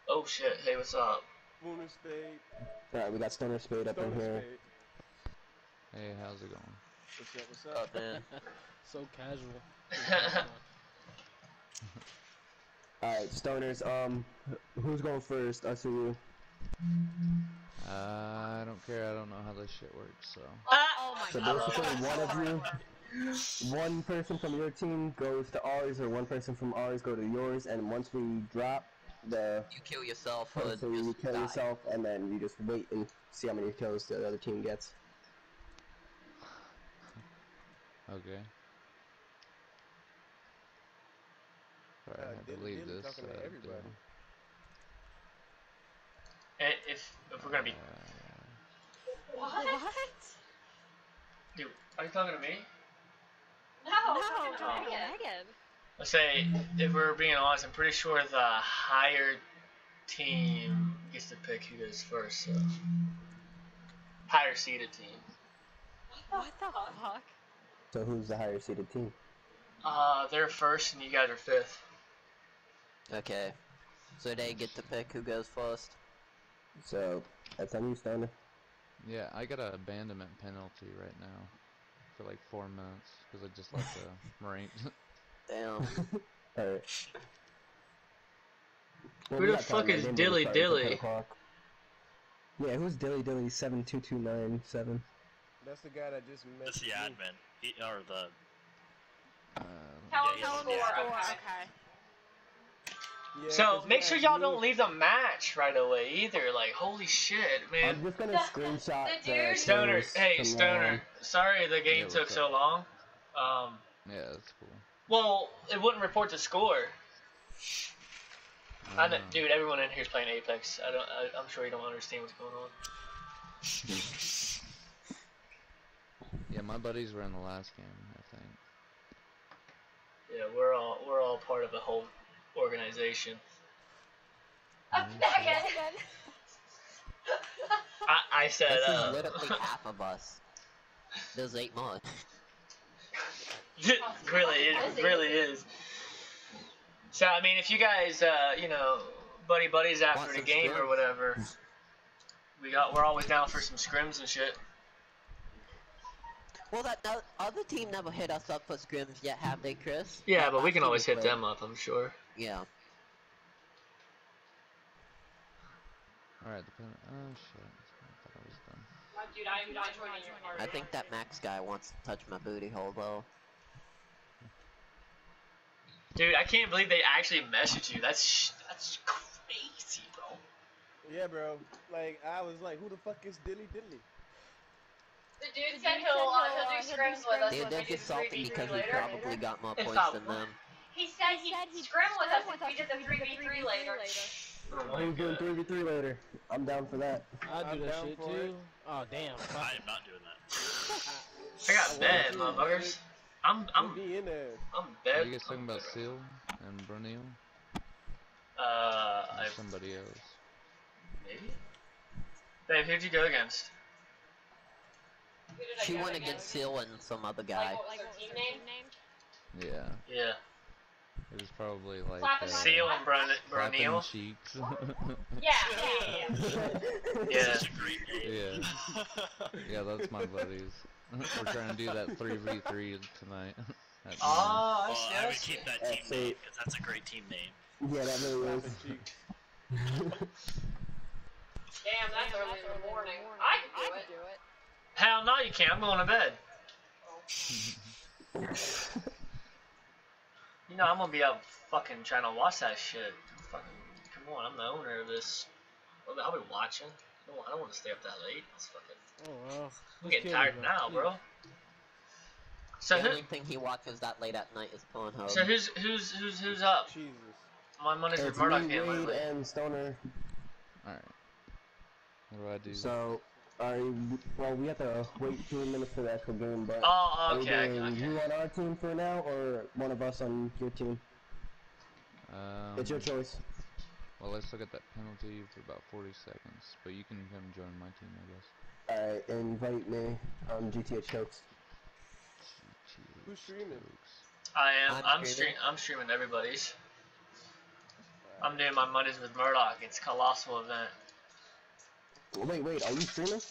Oh shit, hey, what's up? Stoner Spade. Alright, we got Stoner Spade up in here. Hey, how's it going? What's up, man? So casual. Alright, Stoners, who's going first, us or you? I don't care. I don't know how this shit works. So. One person from your team goes to ours, or one person from ours go to yours, and once we drop the, you kill yourself. So you kill yourself, and then you just wait and see how many kills the other team gets. Okay. Alright, I had to leave this. If we're gonna be... What? Dude, are you talking to me? No, I'm talking to Megan. Let's say, if we're being honest, I'm pretty sure the higher team gets to pick who goes first, so... Higher seeded team. What the fuck? So who's the higher seeded team? They're first and you guys are 5th. Okay. So they get to pick who goes first? So, that's on you, Stoner. Yeah, I got an abandonment penalty right now. for like 4 minutes because I just left the Marine. Damn. Alright. Well, who the fuck is Dilly Dilly? Yeah, who's Dilly Dilly 72297? That's the guy that just messaged me. That's the admin. Tell him the score. Okay. Yeah, so make sure y'all don't leave the match right away either. Like holy shit, man. I'm just gonna screenshot the Stoner. Hey Stoner, sorry the game took so long. Yeah, that's cool. Well, it wouldn't report the score. I know, dude. Everyone in here's playing Apex. I'm sure you don't understand what's going on. Yeah, my buddies were in the last game, I think. Yeah, we're all part of the whole organization. I said this is literally half of us. There's 8 more. it really is. So I mean, if you guys, you know, buddies after the game or whatever, we're always down for some scrims and shit. Well, that other team never hit us up for scrims yet, have they, Chris? Yeah, but we can always hit them up, I'm sure. Yeah. Alright, the pen. Oh shit, I thought I was done. Dude, I am not joining your party. I think that Max guy wants to touch my booty hole, though. Dude, I can't believe they actually messaged you. That's crazy, bro. Yeah, bro. Like, I was like, who the fuck is Dilly Dilly? The dude said he'll do scrims with us. Dude, they're just salty because we probably got more points than them. He said he'd scrim with us if we did the 3v3 later. I'm doing 3v3 later. I'm down for that. I'd do that shit too. Oh damn. I am not doing that. I got bad, motherfuckers. I'm dead. Are you guys talking about Seal and Brunel? Somebody else. Maybe? Dave, who'd you go against? She went against Seal and some other guy. Like what was her team named? Yeah. Yeah. It was probably like Seal and Brunel. Cheeks. Yeah. Such a great game. Yeah. Yeah, that's my buddies. We're trying to do that 3v3 tonight. Oh, I would keep that team name because that's a great team name. Yeah, that really was. Damn, that's early in the morning. I can do it. Hell no, you can't. I'm going to bed. You know, I'm going to be up fucking trying to watch that shit. Fucking, come on, I'm the owner of this. I'll be watching. I don't want to stay up that late. That's fucking... Oh, well. I'm getting tired now, bro. So the only thing he watches that late at night is Pornhub. So who's up? Jesus. My money's with Murdock Gaming. Wade and Stoner. Alright. What do I do? So... well, we have to wait 2 minutes for the actual game, but... Oh, okay, you on our team for now, or one of us on your team? It's your choice. Well, let's look at that penalty for about 40 seconds, but you can come join my team, I guess. Alright, invite me on GTH Tokes. Who's streaming? I am. I'm streaming everybody's. I'm doing my Mondays with Murloc. It's a Colossal event. Wait, are you streaming?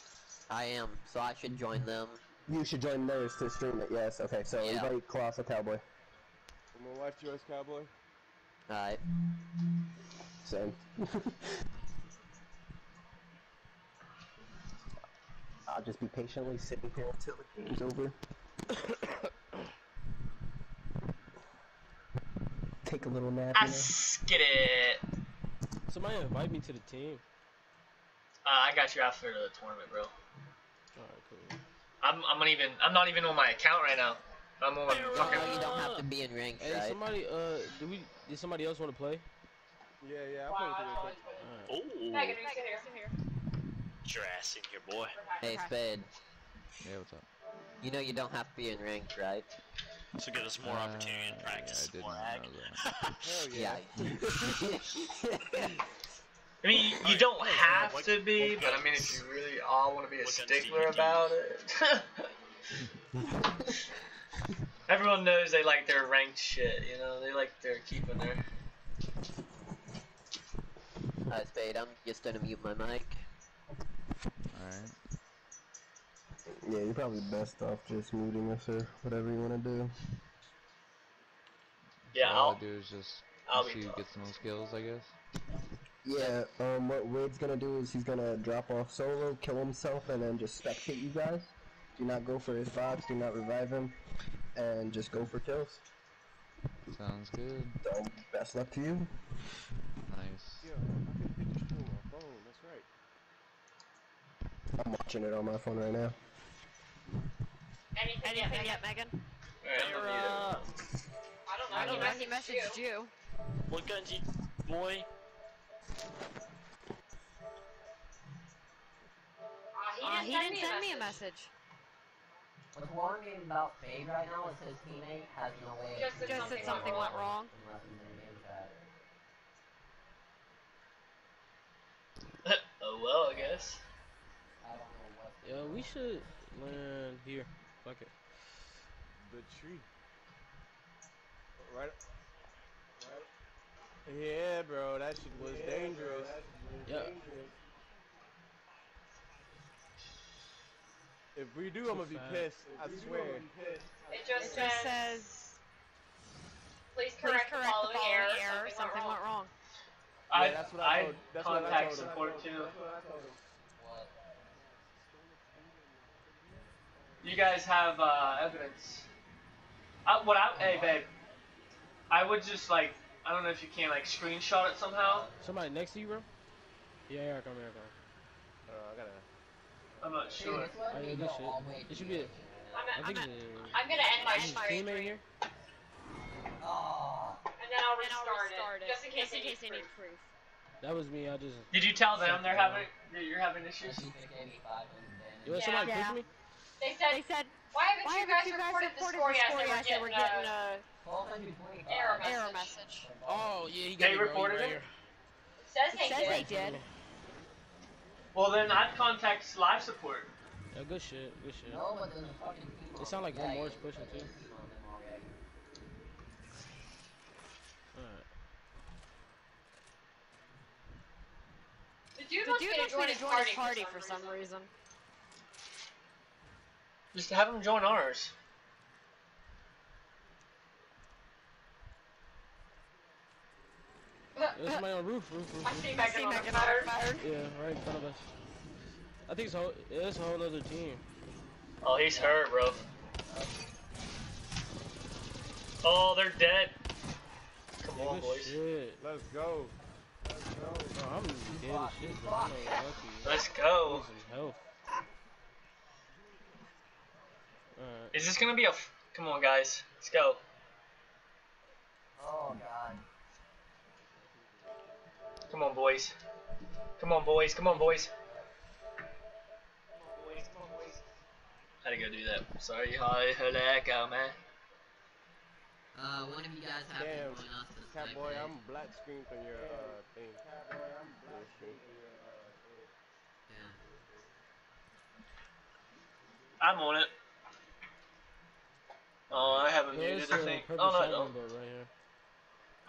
I am, so I should join them. You should join theirs to stream it, yes. Okay, so invite Colossal Cowboy. I'm gonna watch yours, Cowboy. Alright. Same. I'll just be patiently sitting here until the game's over. Take a little nap. Get it! Somebody invite me to the team. I got you after the tournament, bro. Alright, cool. I'm not even on my account right now. I'm on my fucking. You don't have to be in rank. Hey, right? Somebody, did somebody else want to play? Yeah, I'll play with you. Negative, here. Jurassic, your boy. Hey, Spade. Yeah, what's up? You know you don't have to be in rank, right? So give us more opportunity to practice more ag. Hell yeah. I mean, you don't have to be, but I mean, if you really all want to be a stickler about it. Everyone knows they like their ranked shit, you know? They like their keeping their... Hi, Spade, I'm just gonna mute my mic. Alright. Yeah, you're probably best off just muting us or whatever you want to do. Yeah, all I'll do is just see who gets the most kills, I guess. Yeah, what Wade's gonna do is he's gonna drop off solo, kill himself, and then just spectate you guys. Do not go for his box, do not revive him, and just go for kills. Sounds good. So, best luck to you. Nice. Yo, I can finish cool. Boom, that's right. I'm watching it on my phone right now. Anything yet, Megan? I don't know, he messaged you. What guns you, boy? He didn't send me a message. What's wondering about Fade right now is his teammate has no way. Just that something went wrong. Oh well, I guess. I don't know what. Yeah, we should land here. Fuck it. The tree. Right. Yeah, bro, that shit was dangerous. Yeah. If we do, I'm gonna be pissed. I swear. It just says, please correct the following error. Something went wrong. I contact support too. What? You guys have evidence. Hey babe, I would just like, I don't know if you can like screenshot it somehow. Somebody next to you, bro? Yeah, come here, come. I gotta. I'm not sure. Oh, yeah, that shit. It should be a... I'm gonna end my stream right here. And then I'll restart it. Just in case they need proof. That was me, I just... Did you tell them you're having issues? You want somebody to push me? They said, why haven't you guys reported the score yet? They were getting a error message. Oh, yeah, he got it. They reported it? It says they did. Well then, I'd contact live support. Yeah, good shit, good shit. No, but there's a fucking people. It sounds like one more is pushing too. Alright. The dude wants me to join his party for some reason. Just have him join ours. There's my own roof. I see back on the fire. Yeah, right in front of us. I think it's a whole other team. Oh, he's hurt, bro. Oh, they're dead. Come on, boys. Shit. Let's go. Bro, I'm dead as shit, bro. I'm not lucky. Let's go. All right. Is this gonna be a? Come on, guys. Let's go. Oh God. Come on, boys. Come on, boys. Come on, boys. How to go do that? Sorry, hi, hello, man. One of you guys have to join us this time. Catboy, I'm black screen for your thing. Yeah. I'm on it. Oh, I haven't muted the thing. Oh no, I don't.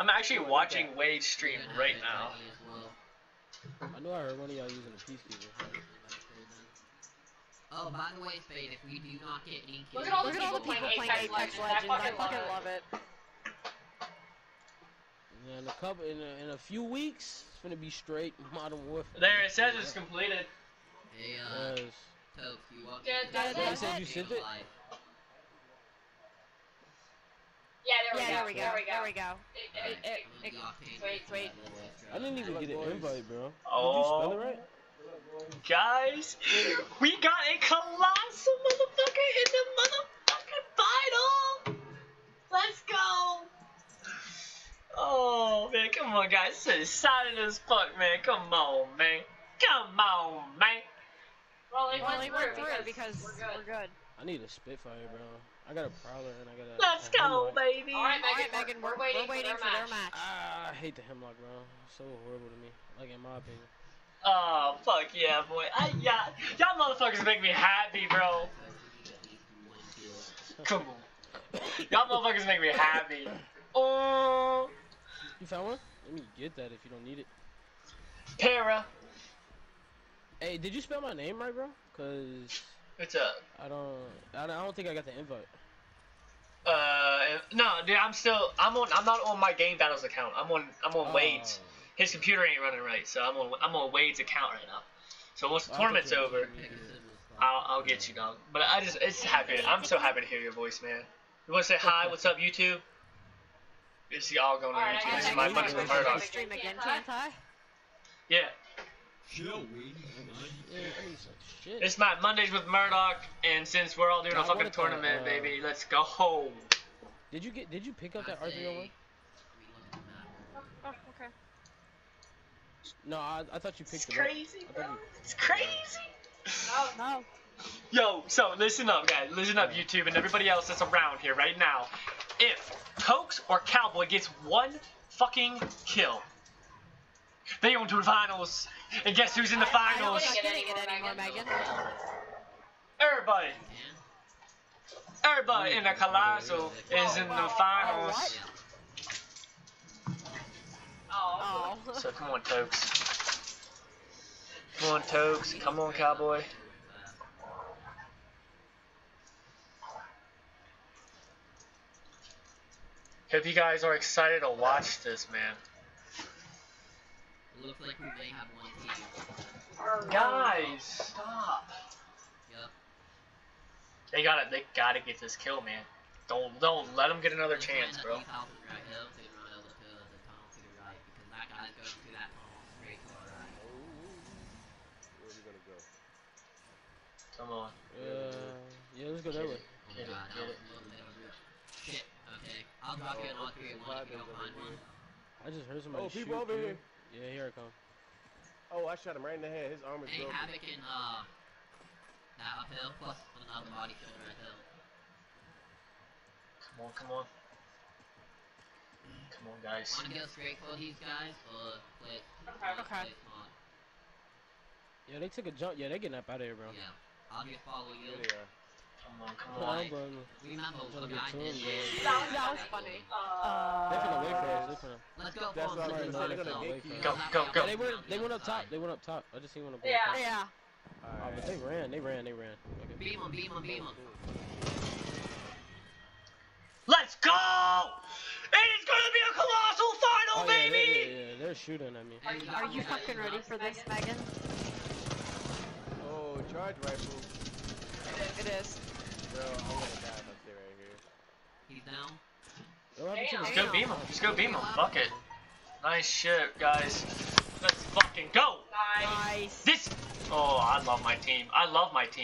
I'm actually watching Wade's stream right now. I know I heard one of y'all using a peacekeeper. Oh, by the way, Spade, if we do not get any kills... Look at all the people playing Apex Legends. I fucking love it. Yeah, in a few weeks, it's gonna be straight Modern Warfare. There, it says it's completed. Hey, yes. Tokes, you want to... Yeah, said you sent it? Yeah, there we go. Wait. I didn't even get an invite, bro. Oh. Did you spell it right? Guys, we got a colossal motherfucker in the motherfucking final! Let's go! Oh, man, come on, guys. This is exciting as fuck, man. Come on, man. Well, it went through because we're good. I need a Spitfire, bro. I got a Prowler and I got a... Let's go, baby! Alright, Megan, we're waiting for their match. I hate the Hemlock, bro. It's so horrible to me. Like, in my opinion. Oh, fuck yeah, boy. Y'all motherfuckers make me happy, bro. Come on. Y'all motherfuckers make me happy. Oh. You found one? Let me get that if you don't need it. Para. Hey, did you spell my name right, bro? Because... What's up? I don't think I got the invite. No, dude, I'm not on my Game Battles account. I'm on Wade's. His computer ain't running right, so I'm on Wade's account right now. So once the tournament's over, I'll get you, dog. But it's happy. I'm so happy to hear your voice, man. You want to say hi? What's up, YouTube? It's all going on YouTube. Right, this is my fucking Murdock. Stream again, hi. Yeah. It's my Mondays with Murloc, and since we're all doing a fucking tournament, baby, let's go home. Did you pick up that R301? Oh, okay. No, I thought you picked it up. It's crazy, bro. It's crazy. No. Yo, so listen up, guys. Listen up, YouTube, and everybody else that's around here right now. If Tokes or Cowboy gets one fucking kill, they on to the finals, and guess who's in the finals? Everybody in the Colossal is in the finals. Oh. So come on, Tokes. Come on, Tokes. Come on, Cowboy. Hope you guys are excited to watch this, man. Look like we may have one team. Guys, stop. Yep. They gotta get this kill, man. Don't let them get another chance, bro. Come on. Yeah, let's go that way. Shit. Okay. I'll drop you an all-three and one. I just heard somebody shoot. Oh, people over here. Yeah, here I come. Oh, I shot him right in the head. His arm is broken. Havoc and, that uphill, plus another body shield right there. Come on, guys. Wanna go straight for these guys, or click? Okay. Yeah, they took a jump. Yeah, they're getting up out of here, bro. Yeah, I'll just follow you. Yeah, they are. Come on, bro. Remember what I did. That was funny. They're gonna wait for us. Let's go. That's all right. Go. They went up top. I just seen one up top. Yeah. Oh, but they ran. Beam on. Let's go! It is gonna be a Colossal final, baby! Yeah, they're shooting at me. Are you fucking ready for this, Megan? Oh, charge rifle. It is. Bro, I'm gonna die if I stay right here. He's down. Just go beam him. Fuck it. Nice shit, guys. Let's fucking go. Nice. Oh, I love my team. I love it.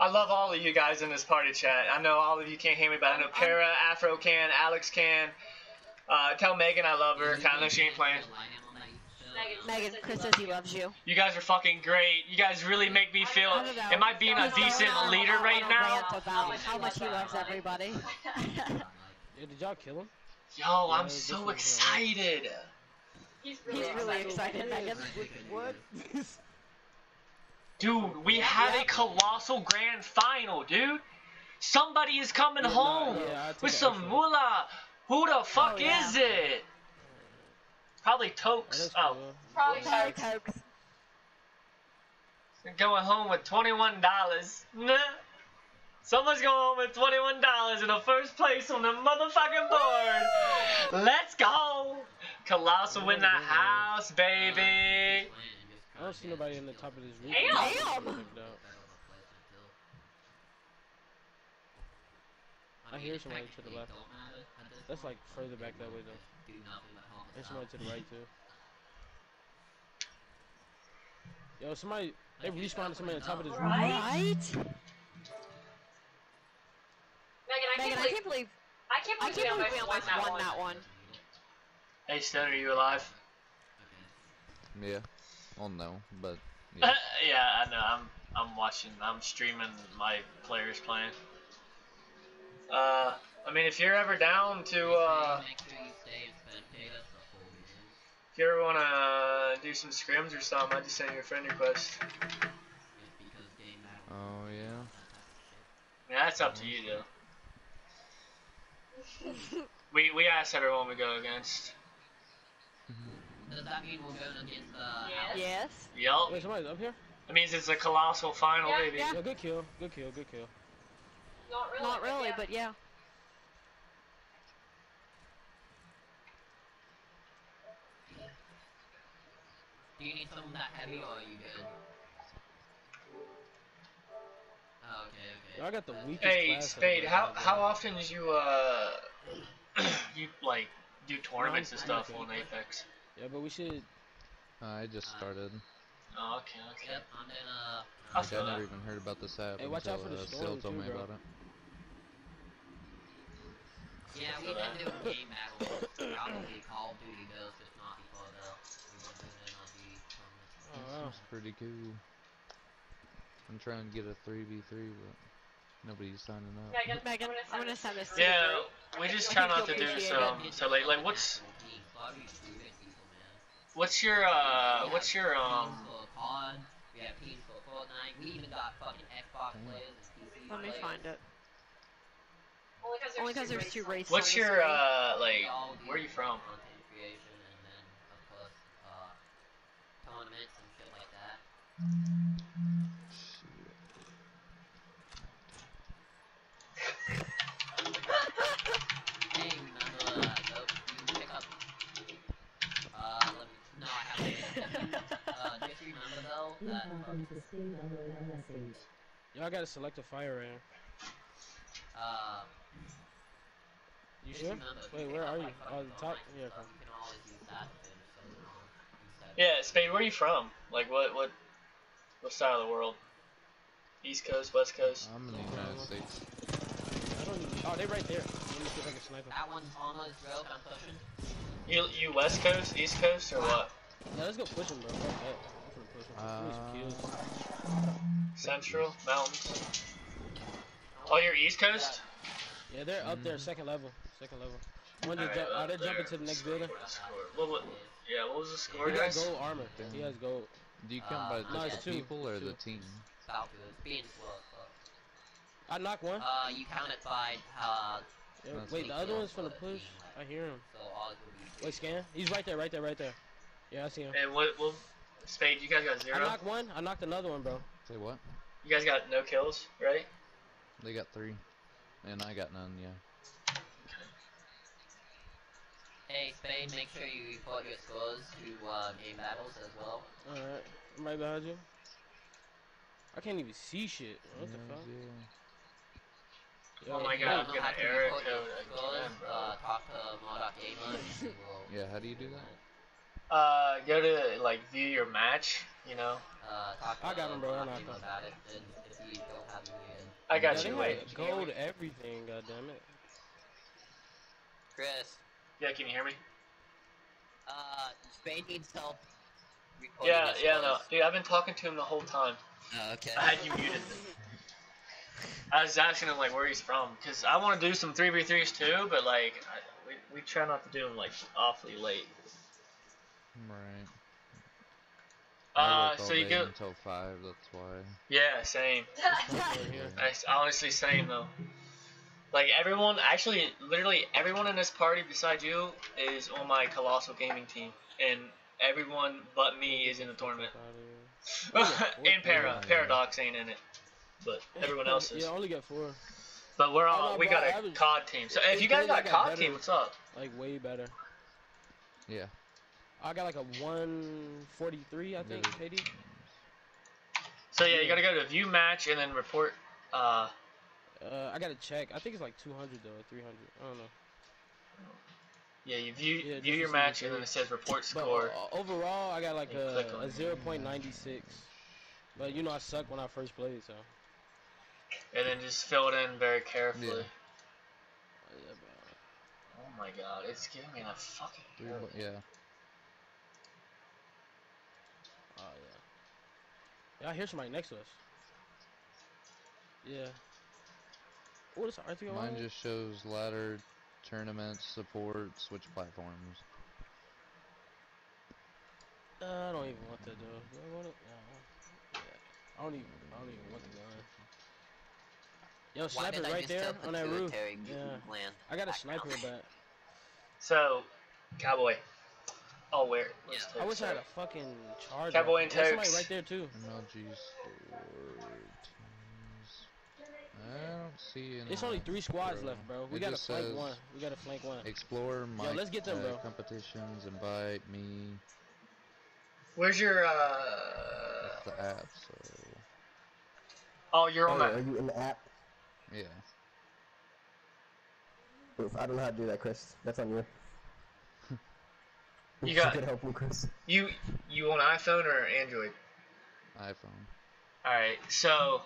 I love all of you guys in this party chat. I know all of you can't hear me, but I know Para, Afro can, Alex can. Tell Megan I love her. I know she ain't playing. Megan, Chris says he loves you. You guys are fucking great. You guys really make me feel. Am I being a decent leader right now? How much he loves everybody. Did y'all kill him? Yo, I'm so excited. He's really excited, Megan. What? Dude, we have a Colossal grand final, dude. Somebody is coming home with some moolah. Who the fuck is it? Probably Tokes. Oh. Probably Tokes. Going home with $21. Nah. Someone's going home with $21 in the first place on the motherfucking board. Woo! Let's go. Colossal win the house, baby. I don't see nobody in the top of this room. Damn. I hear somebody to the left. That's like further back that way though. There's somebody to the right too. Yo, somebody, they respawned somebody on the top of this room. Right? Megan, I can't believe we almost won that one. Hey, Stoner, are you alive? Yeah. Oh no, but yeah. Yeah, I know. I'm watching. I'm streaming my players playing. I mean, if you're ever down to, if you ever want to do some scrims or something, I just sent you a friend request. Oh, yeah? Yeah, that's up to you, though. we ask everyone we go against. Does that mean we'll go against, Alex? Yes. Yup. Wait, somebody's up here? That means it's a Colossal final, yeah, baby. Yeah. Yeah, good kill, good kill, good kill. Not really, but yeah. Do you need something that heavy, or are you good? Oh, okay, okay. I got the weakest class. Spade, how often do you, you, like, do tournaments and stuff on Apex? Yeah, but we should... I just started. Oh, okay, okay. Yep, I'm in, like, I never even heard about this app until Sil told me about it. Yeah, we've been doing game battles. Probably Call of Duty goes, if not before though. Oh, wow. That's pretty cool. I'm trying to get a 3v3, but nobody's signing up. Megan, I'm gonna send this to you. Yeah, we just try not to do so like, what's your we have peaceful Fortnite, we even got fucking Xbox players and PC players. Let me find it. Only because there's two races. What's your, like, where are you from? Tournaments and shit like that. Hey, remember you pick up just remember though that y'all gotta select a fire air. You sure? Wait, where are you? Oh, the top? Yeah, you can always use that. Yeah, Spade, where are you from? Like, what side of the world? East Coast, West Coast? I'm in the United States. I don't even, oh, they're right there. Let me see if I can snipe them. That one's almost broke, I'm pushing. You West Coast, East Coast, or what? No, let's go push them, bro. I'm gonna push them. Central, mountains. Oh, you're East Coast? Yeah, they're up there, second level. They're jumping to the next building. Yeah, what was the score, guys? He has gold armor. He has gold. Do you count by the people or the team? I knocked one. You count it by wait, the other one's from the push. I hear him. Wait, scan. He's right there. Yeah, I see him. And what Spade, you guys got 0? I knocked one. I knocked another one, bro. Say what? You guys got no kills, right? They got 3, and I got none. Yeah. Hey, Spade, make sure you report your scores to Game Battles as well. Alright, I'm right behind you. I can't even see shit. What the fuck? Yeah. Oh my god, I'm gonna error code again, bro. Talk to Murdock Gaming. Yeah, how do you do that? Go to, like, view your match, you know? Talk to I got him, bro. About it, and if you don't have him again. I got you, wait. Gold everything, goddammit. Chris. Yeah, can you hear me? Spade needs help. Yeah, no. Dude, I've been talking to him the whole time. Oh, okay. I had you muted. I was asking him, like, where he's from, because I want to do some 3v3s too, but, like, we try not to do them, like, awfully late. Right. So you go... until 5, that's why. Yeah, same. That's honestly same, though. Like, everyone, actually, literally everyone in this party besides you is on my Colossal Gaming team. And everyone but me is in the tournament. And Paradox ain't in it. But everyone else is. Yeah, I only got 4. But we're all, we got a COD team. So if you guys got a COD team, what's up? Like, way better. Yeah. I got like a 143, I think, KD. So yeah, you gotta go to view match and then report, I gotta check. I think it's like 200 though, or 300. I don't know. Yeah, you view your match and then it says report score. But, overall, I got like a 0.96. But you know, I suck when I first played, so. And then just fill it in very carefully. Yeah, bro. Oh my god, it's giving me that fucking. Yeah. Oh yeah. Yeah, I hear somebody next to us. Yeah. What is R301? Mine just shows ladder, tournaments, support, switch platforms. I don't even want that, though. Do I want it? No. Yeah. I don't even want the gun. Yo, sniper right there on that roof. Yeah. I got a sniper back. So, Cowboy, Oh, where? Yeah. I wish I had a fucking charger. Cowboy and Tokes. There's somebody right there, too. MLG Spade. I don't see any. It's only 3 squads left, bro. We gotta flank one. We gotta flank one. Explore my let's get them, bro. Competitions, invite me. Where's your, That's the app, so... Oh, you're on that. Are you in the app? Yeah. Oof, I don't know how to do that, Chris. That's on you. You got it. Help me, Chris. You on iPhone or Android? iPhone. Alright, so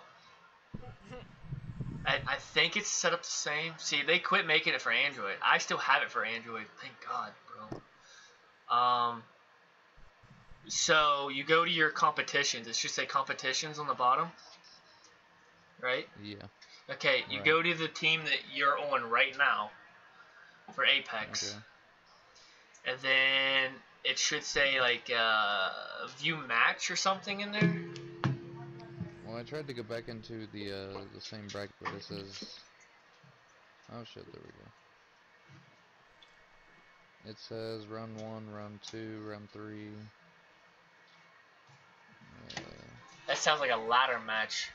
I think it's set up the same. See, they quit making it for Android. I still have it for Android. Thank God, bro. So you go to your competitions. It should say competitions on the bottom. Right? Yeah. Okay, you go to the team that you're on right now for Apex. Okay. And then it should say, like, view match or something in there. Well, I tried to go back into the same bracket, but it says... Oh, shit, there we go. It says round 1, round 2, round 3. That sounds like a ladder match.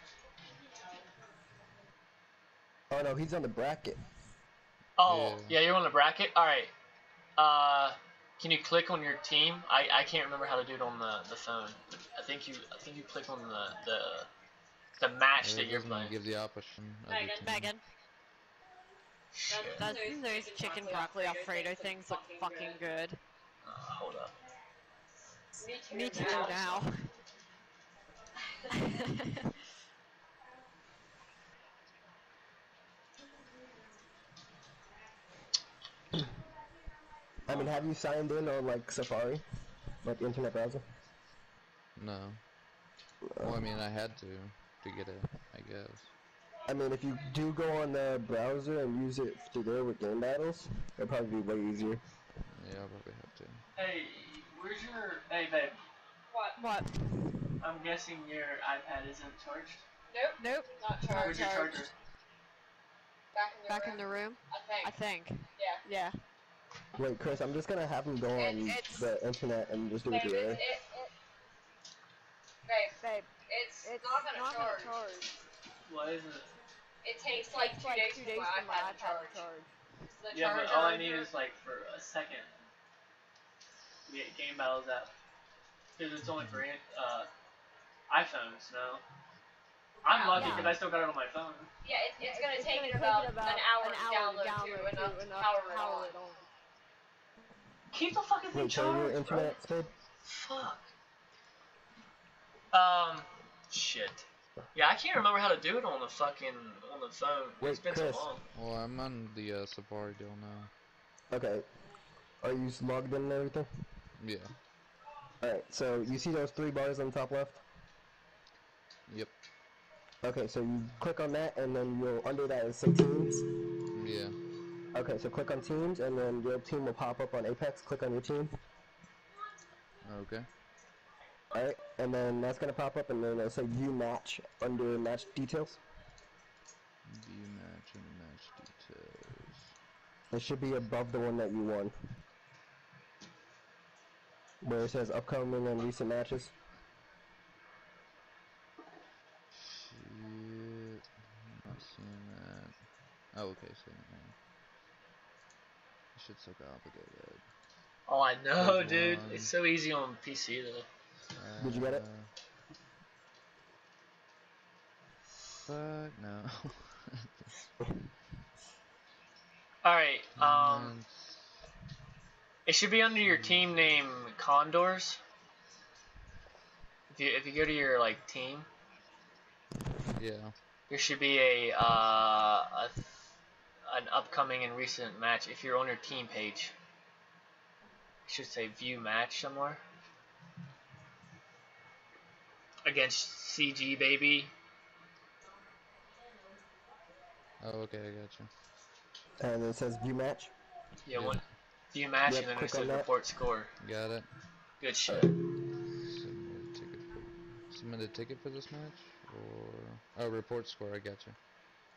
Oh no, he's on the bracket. Oh, yeah, you're on the bracket? Alright. Can you click on your team? I can't remember how to do it on the phone. I think you click on the match that you're playing. Give the option. Megan. Those chicken broccoli Alfredo things look fucking good. Hold up. Me too now. I mean, have you signed in on, like, Safari? Like, internet browser? No. Well, I mean, I had to get it, I guess. I mean, if you do go on the browser and use it through there with Game Battles, it'll probably be way easier. Yeah, I'll probably have to. Hey, where's your... Hey, babe. What? I'm guessing your iPad isn't charged? Nope. Not charged. Where's your charger? Back in the room? I think. Yeah. Wait, Chris, I'm just gonna have him go on the internet and just do it there. Babe, it's not gonna charge. Why isn't it? It takes like two days for my iPad to charge. Yeah, but all I need is like for a second. We get Game Battles out. Because it's only for iPhones, no? I'm lucky because I still got it on my phone. Yeah, it's gonna take about an hour to download to enough power at all. Keep the fucking thing charged, bro. Fuck. Shit. Yeah, I can't remember how to do it on the fucking, on the phone. Wait, it's been Chris. So long. Well, I'm on the Safari deal now. Okay. Are you logged in and everything? Yeah. Alright, so you see those 3 bars on the top left? Yep. Okay, so you click on that, and then you'll, under that, it'll say teams. Yeah. Okay, so click on teams, and then your team will pop up on Apex. Click on your team. Okay. Alright, and then that's gonna pop up, and then it'll say view match under match details. View match and match details. It should be above the one that you won. Where it says upcoming and recent matches. Shit. I'm not seeing that. Oh, okay, so yeah. Shit's so complicated. Oh, I know, dude. It's so easy on PC, though. Did you get it? Fuck no. Alright, it should be under your team name, Condors. If you go to your, like, team. Yeah. There should be an upcoming and recent match. If you're on your team page, it should say view match somewhere against CG Baby. Oh, okay, I gotcha. And it says view match. Yeah, one view match, and then it says report score. Got it. Good shit. Submit a ticket for this match, or report score. I gotcha.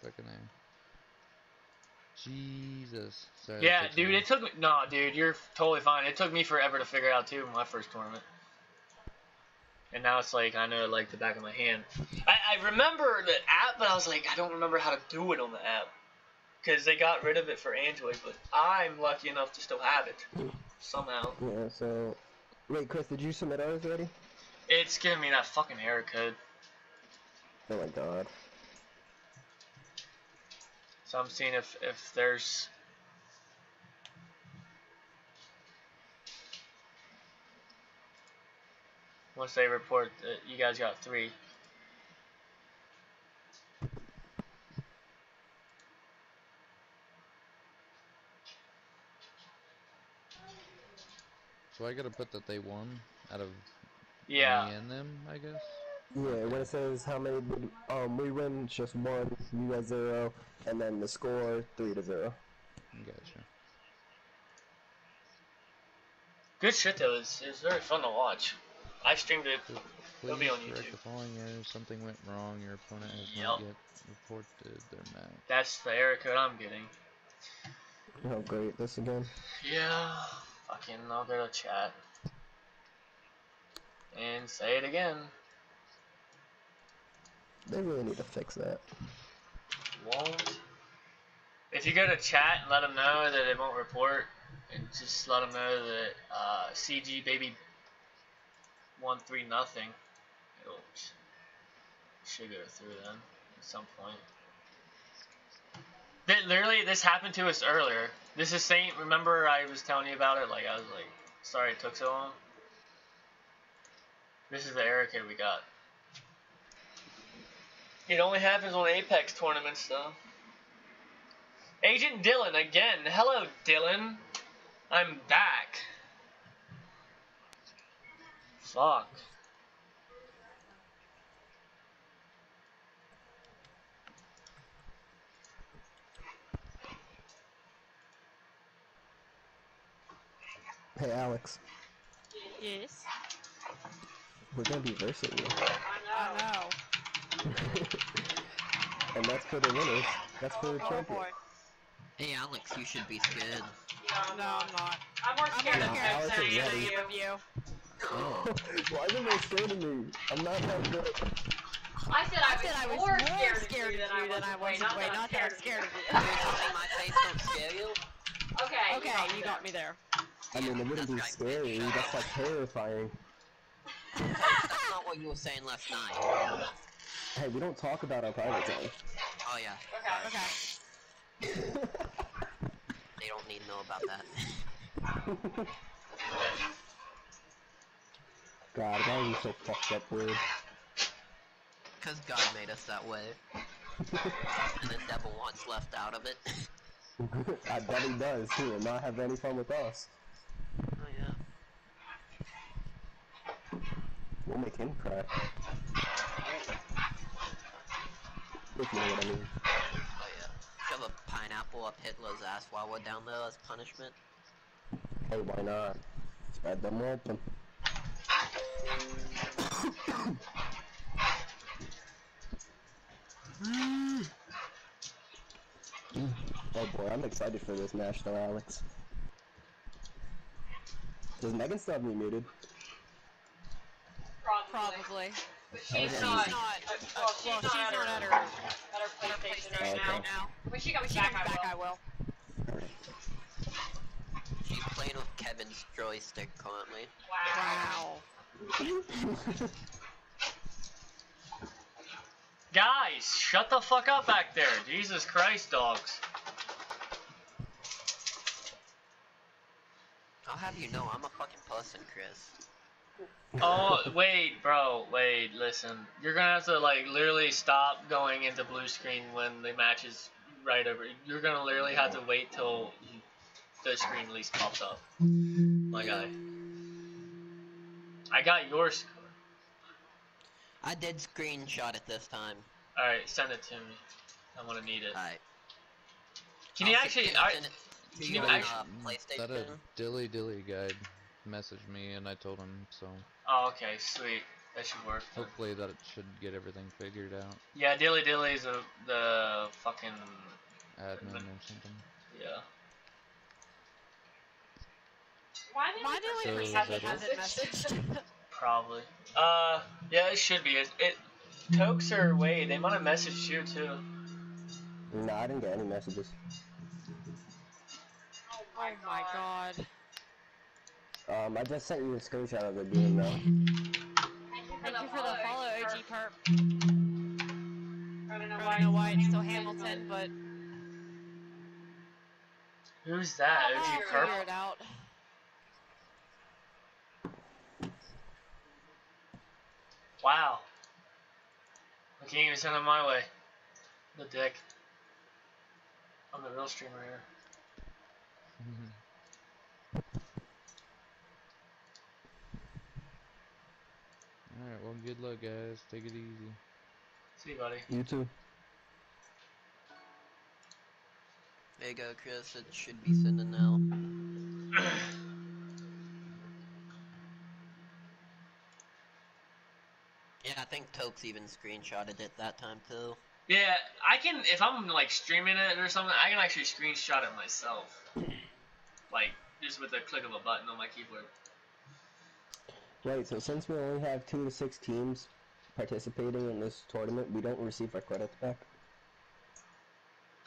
Second name. Jesus. Sorry, yeah, dude, it took me... No, dude, you're totally fine. It took me forever to figure out, too, my first tournament. And now it's like, I know, like, the back of my hand. I remember the app, but I was like, I don't remember how to do it on the app. Because they got rid of it for Android, but I'm lucky enough to still have it. Somehow. Yeah, so... Wait, Chris, did you submit ours already? It's giving me that fucking error code. Oh my god. So I'm seeing if there's... Once they report that you guys got 3. So I gotta put that they won out of... Yeah. Me and them, I guess. Yeah, when it says how many, we win just 1, you got 0, and then the score 3-0. Gotcha. Good shit though. It's very fun to watch. I streamed it. It'll be on YouTube. The following error, something went wrong. Your opponent has not yet reported their match. That's the error code I'm getting. Oh great, this again. Yeah. Fucking, I'll go to chat and say it again. They really need to fix that. Won't. If you go to chat and let them know that it won't report, and just let them know that CG Baby 1-3-0, it'll should go through them at some point. That literally, this happened to us earlier. This is Saint. Remember, I was telling you about it. Like I was like, sorry it took so long. This is the error code we got. It only happens on Apex tournaments, though. Agent Dylan again. Hello, Dylan. I'm back. Fuck. Hey, Alex. Yes. We're gonna be versing you. I know. And that's for the winners. That's for the champion. Hey Alex, you should be scared. No, I'm not. I'm more scared of any of you. Oh. Why are they scared of me? I'm not that good. I said I was more scared of you than I was. Wait, not that I'm scared of you. My face don't scare you. Okay. Okay, you got me there. I mean, it wouldn't be scary. That's like terrifying. That's not what you were saying last night. Hey, we don't talk about our private life. Oh yeah. Okay. Okay. They don't need to know about that. God, why are you so fucked up, weird? Cause God made us that way. And the devil wants left out of it. I bet he does too, and not have any fun with us. Oh yeah. We'll make him cry. If you know what I mean. Oh yeah. Shove a pineapple up Hitler's ass while we're down there as punishment. Hey, why not? Spread them open. Oh boy, I'm excited for this match though, Alex. Does Megan still have me muted? Probably. But she's not at her PlayStation right now. When she comes back, I will. Alright. She's playing with Kevin's joystick currently. Wow. Guys, shut the fuck up back there. Jesus Christ, dogs. I'll have you know I'm a fucking person, Chris. Oh, wait, bro, wait, listen. You're gonna have to, like, literally stop going into blue screen when the match is right over. You're gonna literally have to wait till the screen at least pops up. Like, I got your score. I did screenshot it this time. Alright, send it to me. I'm gonna need it. Alright. Can you actually... Can you actually... PlayStation? That a dilly dilly guide. Messaged me and I told him so. Oh, okay, sweet. That should work. Hopefully that should get everything figured out. Yeah, Dilly Dilly is the fucking admin or something. Yeah. Why do we haven't messaged? Probably. Yeah, it should be. It Tokes or Wade, they might have messaged you too. No, I didn't get any messages. Oh my god. I just sent you a screenshot of the game though. Thank you for the follow, OG Perp. I don't know why it's still Hamilton, but... Who's that, OG Perp? Figure it out. Wow. I can't even send them my way. The dick. I'm the real streamer here. Alright, well, good luck, guys. Take it easy. See you, buddy. You too. There you go, Chris. It should be sending now. Yeah, I think Tokes even screenshotted it that time, too. Yeah, I can, if I'm, like, streaming it or something, I can actually screenshot it myself. Like, just with the click of a button on my keyboard. Right, so since we only have 2 to 6 teams participating in this tournament, we don't receive our credits back?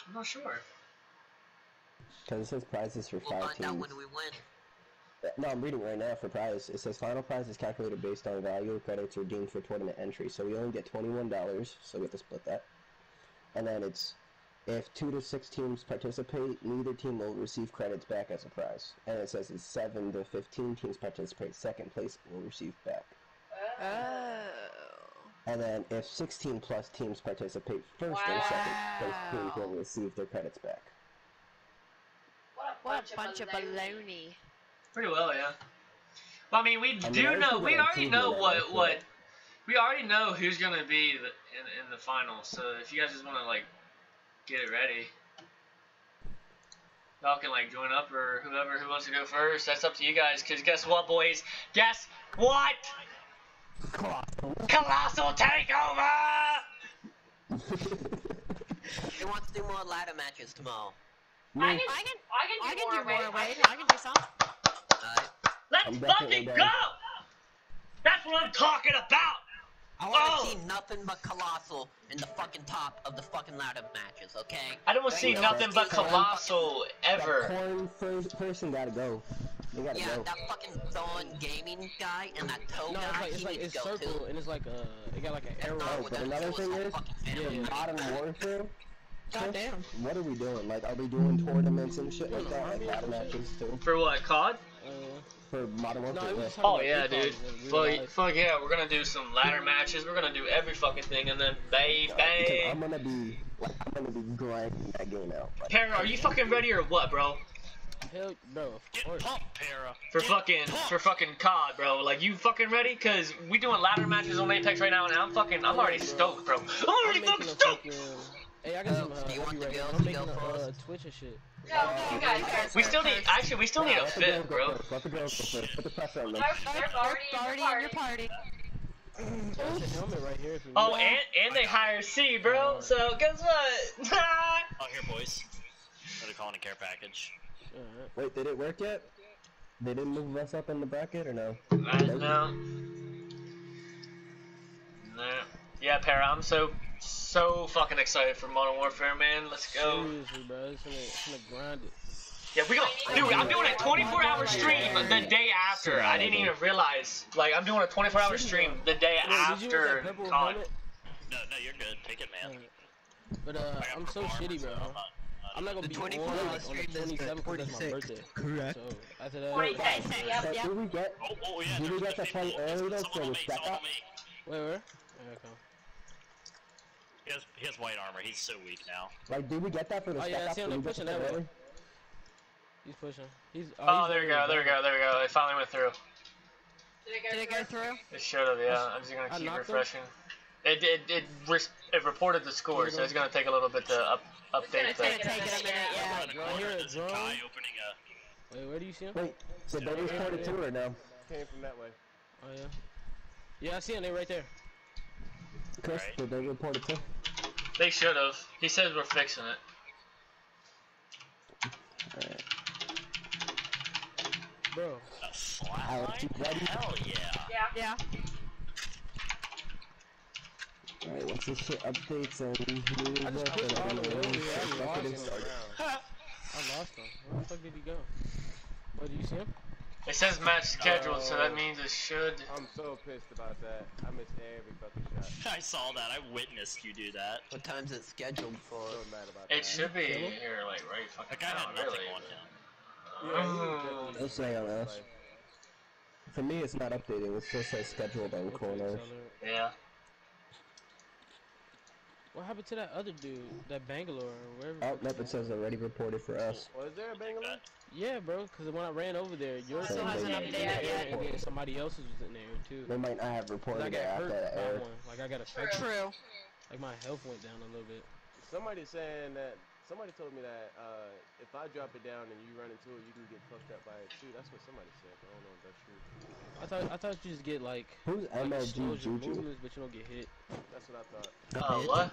I'm not sure. Because it says prizes for 5 teams. We'll find out when we win. No, I'm reading right now for prize. It says final prize is calculated based on value. Credits are deemed for tournament entry. So we only get $21, so we have to split that. And then it's, if 2 to 6 teams participate, neither team will receive credits back as a prize. And it says it's 7 to 15 teams participate, second place will receive back. Oh. And then if 16+ teams participate, first and second place teams will receive their credits back. What a bunch of baloney. Pretty well, yeah. Well, I mean, we already know who's gonna be in the final. So if you guys just wanna like get it ready, y'all can like join up or whoever who wants to go first. That's up to you guys. Cause guess what, boys? Guess what? Colossal takeover! He wants to do more ladder matches tomorrow. I can do something. Let's fucking go! That's what I'm talking about! I wanna see nothing but Colossal in the fucking top of the fucking ladder matches, okay? I don't wanna see nothing but Colossal ever. That person gotta go. Yeah, that fucking Dawn Gaming guy and that Toe guy, he needs to go too. And it's like it got like an arrow. But another thing is, Modern Warfare. Goddamn. What are we doing? Like, are we doing tournaments and shit like that? Like ladder matches too? For what, COD? For Modern Warfare. No, oh yeah, dude. Fuck yeah, we're gonna do some ladder matches. We're gonna do every fucking thing, and then bang. I'm gonna be grinding that game out. Like, Para, are you fucking ready or what, bro? Hell no. Get pumped, Para. For fucking COD, bro. Like, you fucking ready? Cause we doing ladder matches on Apex right now, and I'm already stoked, bro. I'm already fucking stoked. Hey, I got some, do you want the girls to go for Twitch and shit? No, you guys are. We still need a fit, bro. Let the girls go first. Put the pressure on them. They're already in your party. There's a helmet right here. Oh, and they hire C, bro. So, guess what? Oh, here, boys. They're calling a care package. Wait, did it work yet? They didn't move us up in the bracket, or no? No. No. Yeah, Para, I'm so fucking excited for Modern Warfare, man. Let's go. Seriously, bro. It's gonna grind it. Yeah, we gonna... Dude, I'm doing a 24-hour stream the day after. I didn't even realize. Like, I'm doing a 24-hour stream the day after COD. No, you're good. Take it, man. But, I'm so shitty, bro. I'm not gonna be on the 27th because that's my birthday. Correct. So, after that... Did we get the fight early, though, so we step up? Wait, where? Okay. He has white armor, he's so weak now. Like, did we get that for the stack up? Oh yeah, I see him pushing that way. He's pushing. Oh, there we go. It finally went through. Did it go through? It should have, yeah. I'm just gonna keep refreshing. It reported the score, so it's gonna take a little bit to update. It's gonna take a minute, yeah. I hear a drone. Wait, where do you see him? Wait, so they reported through or no? Came from that way. Oh yeah. Yeah, I see him, they're right there. Chris, did they report it too? They should have. He says we're fixing it. Bro. A flatline? Hell yeah. Yeah. Alright, once this shit updates and moves up and I don't know. I lost him. Where the fuck did he go? What, do you see him? It says match scheduled, so that means it should. I'm so pissed about that. I missed every fucking shot. I saw that. I witnessed you do that. What time's it scheduled for? So mad about that. It should be here, like right fucking now. Really. That's not on us. For me, it's not updated. It just says scheduled on corner. Yeah. What happened to that other dude? That Bangalore or wherever? Oh, nope, it says already reported for us. Was there a Bangalore? Yeah, bro, because when I ran over there, yours still hasn't updated yet. And then somebody else's was in there, too. They might not have reported it after that error. Like, I got affected. True. Like, my health went down a little bit. Somebody saying that, somebody told me that if I drop it down and you run into it, you can get fucked up by it, too. That's what somebody said, but I don't know if that's true. I thought you just get, like, who's MLG Juju? But you don't get hit. That's what I thought. What?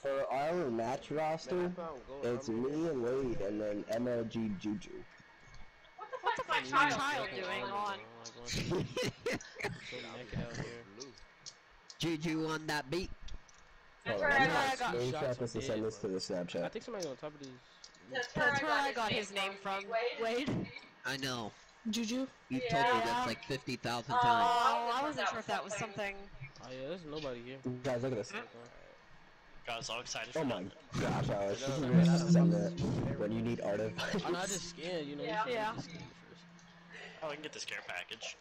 For our match roster, it's me and Wade and then MLG Juju. What the fuck is my child doing on? Juju on that beat. That's where I got. I think somebody's on top of this. That's where I got his name from. Wade? I know. Juju? You've told me that's like 50,000 times. Oh, I wasn't sure if that was something. Oh yeah, there's nobody here. Guys, look at this. Guys, all excited for Oh my gosh, Alex. This is really something that when you need artifice. I just scanned, you know. Yeah. Oh, I can get this care package.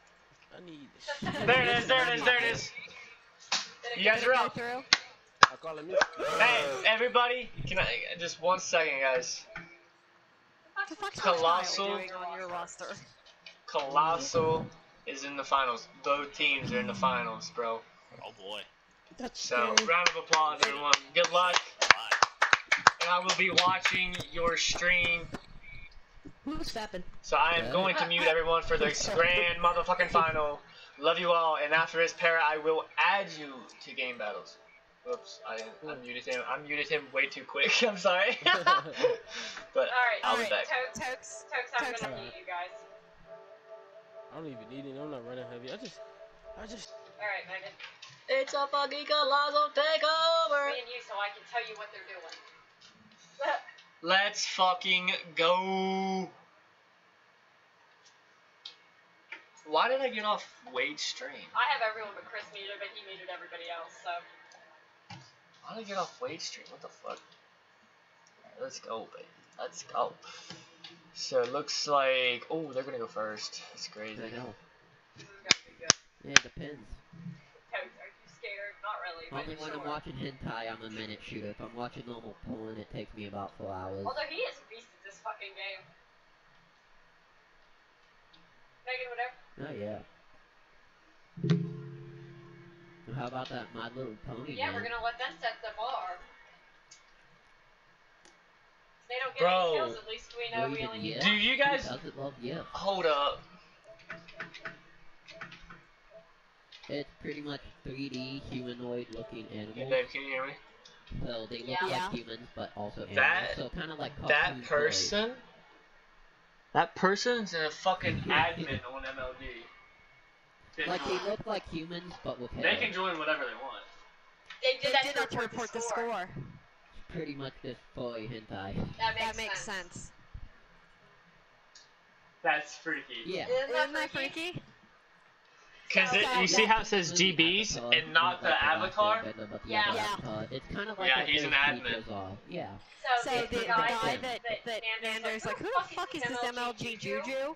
I need this. There it is, there it is, there it is. You guys are up. Hey, everybody, can I just 1 second, guys? The fuck's doing on your roster? Colossal is in the finals. Both teams are in the finals, bro. Oh boy. That's so scary. Round of applause, everyone. Good luck. And I will be watching your stream. What's happening? So I am going to mute everyone for the grand motherfucking final. Love you all, and after this, Para, I will add you to Game Battles. Oops, I muted him. I muted him way too quick. I'm sorry. But I'll be back. Tokes, I'm gonna mute you guys. I don't even need it. I'm not running heavy. I just. All right, Megan. It's a fucking colossal takeover. Me and you, so I can tell you what they're doing. Let's fucking go. Why did I get off Wade's stream? I have everyone but Chris muted, but he muted everybody else, so. How do I get off Wade Street? What the fuck? Alright, let's go, baby. Let's go. So it looks like... Oh, they're gonna go first. That's crazy. I know. Yeah, it depends. Are you scared? Not really. Only when I'm watching hentai, I'm a minute shooter. If I'm watching normal porn, it takes me about 4 hours. Although he is a beast at this fucking game. Megan, whatever? Oh, yeah. How about that My Little Pony? Yeah, we're gonna let them set the bar. They don't get any kills, at least we know we only need. Do you guys hold up? It's pretty much 3D humanoid-looking animals. Hey, babe, can you hear me? So they look like humans, but also animals. So kind of like that person. Plays. That person's a fucking admin on MLG. Like, they look like humans, but with hair. They can join whatever they want. They did that to report the score. It's pretty much just fully hentai. That makes sense. That's freaky. Yeah. Isn't that freaky? Because you see how it says GBs and not the avatar? Yeah. It's kind of like he's an admin. Yeah. So the guy that Nander's like, who the fuck is this MLG Juju?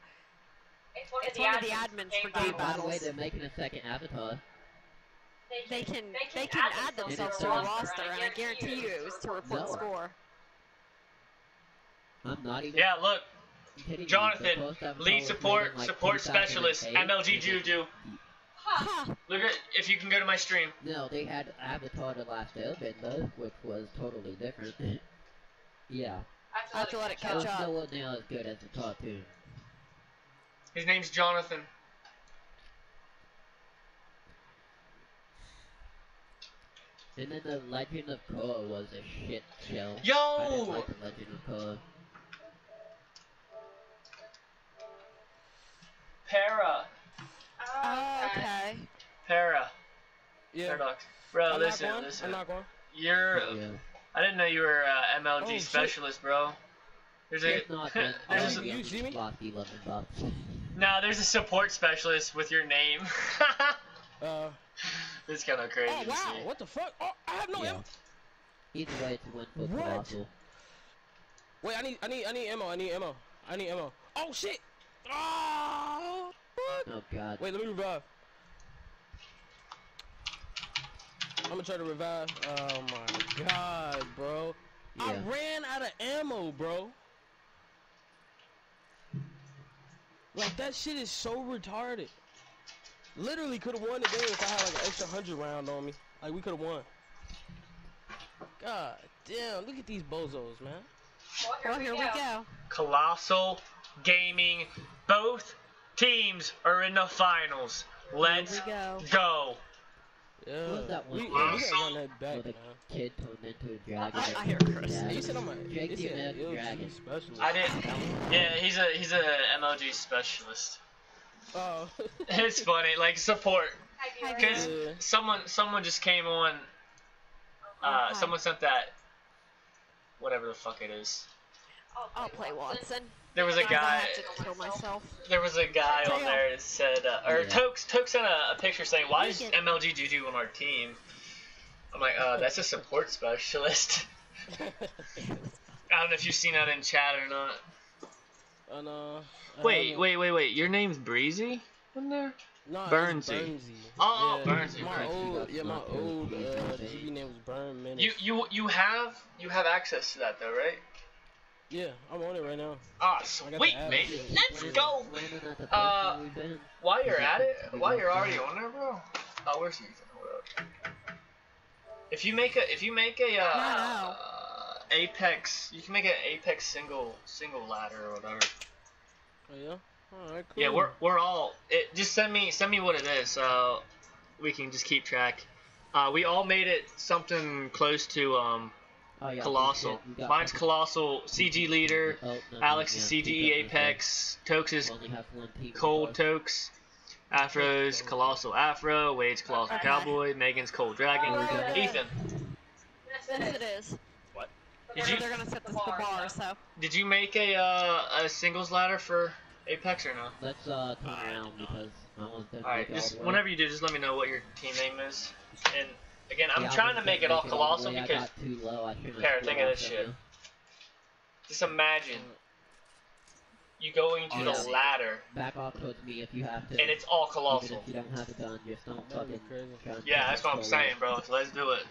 It's one of the admins for Game Battles. By the way, they're making a second avatar. They can add themselves to the roster, and I guarantee you it was to report score. I'm not even. Yeah, look, Jonathan, lead support specialist, MLG Juju. Huh. Look at if you can go to my stream. No, they had avatar to last open though, which was totally different. Yeah. I have to let it catch up. It wasn't as good as the cartoon. His name's Jonathan. And then the Legend of Korra was a shit show. Yo! I didn't like the Legend of Korra. Para. Oh, okay. Para. Yeah. Murdock. Bro, listen. I'm not going. You're... Yeah. I didn't know you were MLG specialist, shit. Bro. There's a... No, there's a support specialist with your name. It's kind of crazy. Oh, wow. To see. What the fuck? Oh, I have no ammo. Either way, it's one foot Colossal. Wait, I need ammo. I need ammo. Oh shit! Oh, fuck. Oh god. Wait, let me revive. I'm gonna try to revive. Oh my god, bro. Yeah. I ran out of ammo, bro. Like that shit is so retarded. Literally could have won the game if I had like an extra 100 round on me. Like we could have won. God damn, look at these bozos, man. Well, here we go. Colossal Gaming. Both teams are in the finals. Let's go. Yeah. What was that one? We got that back, kid turned into a dragon. I hear Chris. You said I'm a dragon specialist. I didn't. Yeah, he's a MLG specialist. Oh. It's funny, like support. Because someone just came on. Someone sent that. Whatever the fuck it is. I'll play Watson. There was a guy. There was a guy on there that said, or Tokes sent a picture saying, "Why is MLG Juju on our team?" I'm like, that's a support specialist. I don't know if you've seen that in chat or not. Oh no. Wait. Your name's Breezy? Wasn't there? No, Burnsy. Oh, yeah. Burnsy. My old TV name was Burn Menace. You have access to that though, right? Yeah, I'm on it right now. Ah, sweet mate. Let's go. While you're at it, while you're already on there, bro. Oh, where's Ethan? If you make a Apex, you can make an Apex single ladder or whatever. Oh yeah. Alright, cool. Yeah, we're all. Just send me what it is, so we can just keep track. We all made it something close to Colossal. Mine's Colossal, CG Leader, Alex is CG Apex, Tokes is Cold Tokes, Afro's Colossal Afro, Wade's Colossal Cowboy, Megan's Cold Dragon, Ethan. Yes, it is. What? They're gonna set this to bar, so. Did you make a singles ladder for Apex or no? Let's turn around because I want to. Alright, just whenever you do, just let me know what your team name is. And again, I'm trying to make it all Colossal because. Para, think of this shit. Just imagine you going to the ladder. Back off towards me if you have to. And it's all Colossal. You don't have it done, just don't fucking. Yeah, that's what I'm saying, bro. So let's do it.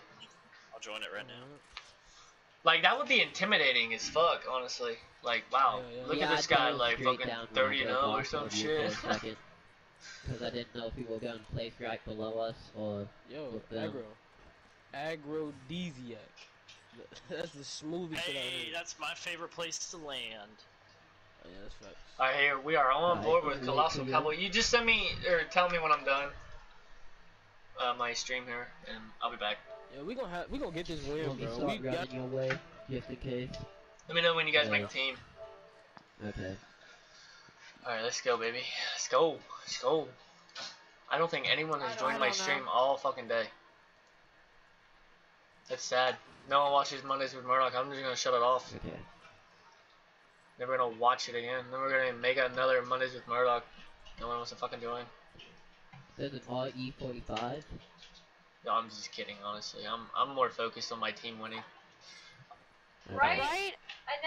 I'll join it right now. Like that would be intimidating as fuck, honestly. Like wow, look at this guy like fucking 30-0 or some shit. Because I didn't know if we were going to place right below us or. Yo, Agrodesiac. That's the smoothest. Hey, that's my favorite place to land. Oh, yeah, that's right. Alright, here we are on board with Colossal Cowboy. You just send me or tell me when I'm done. My stream here, and I'll be back. Yeah, we gonna get this win, bro. We got your way, just in case. Let me know when you guys make a team. Okay. Alright, let's go, baby. Let's go. I don't think anyone has joined my stream all fucking day. That's sad. No one watches Mondays with Murloc. I'm just gonna shut it off. Okay. Never gonna watch it again. Then we're gonna make another Mondays with Murloc. No one wants to fucking join. There's an RE45. No, I'm just kidding, honestly. I'm more focused on my team winning. Right?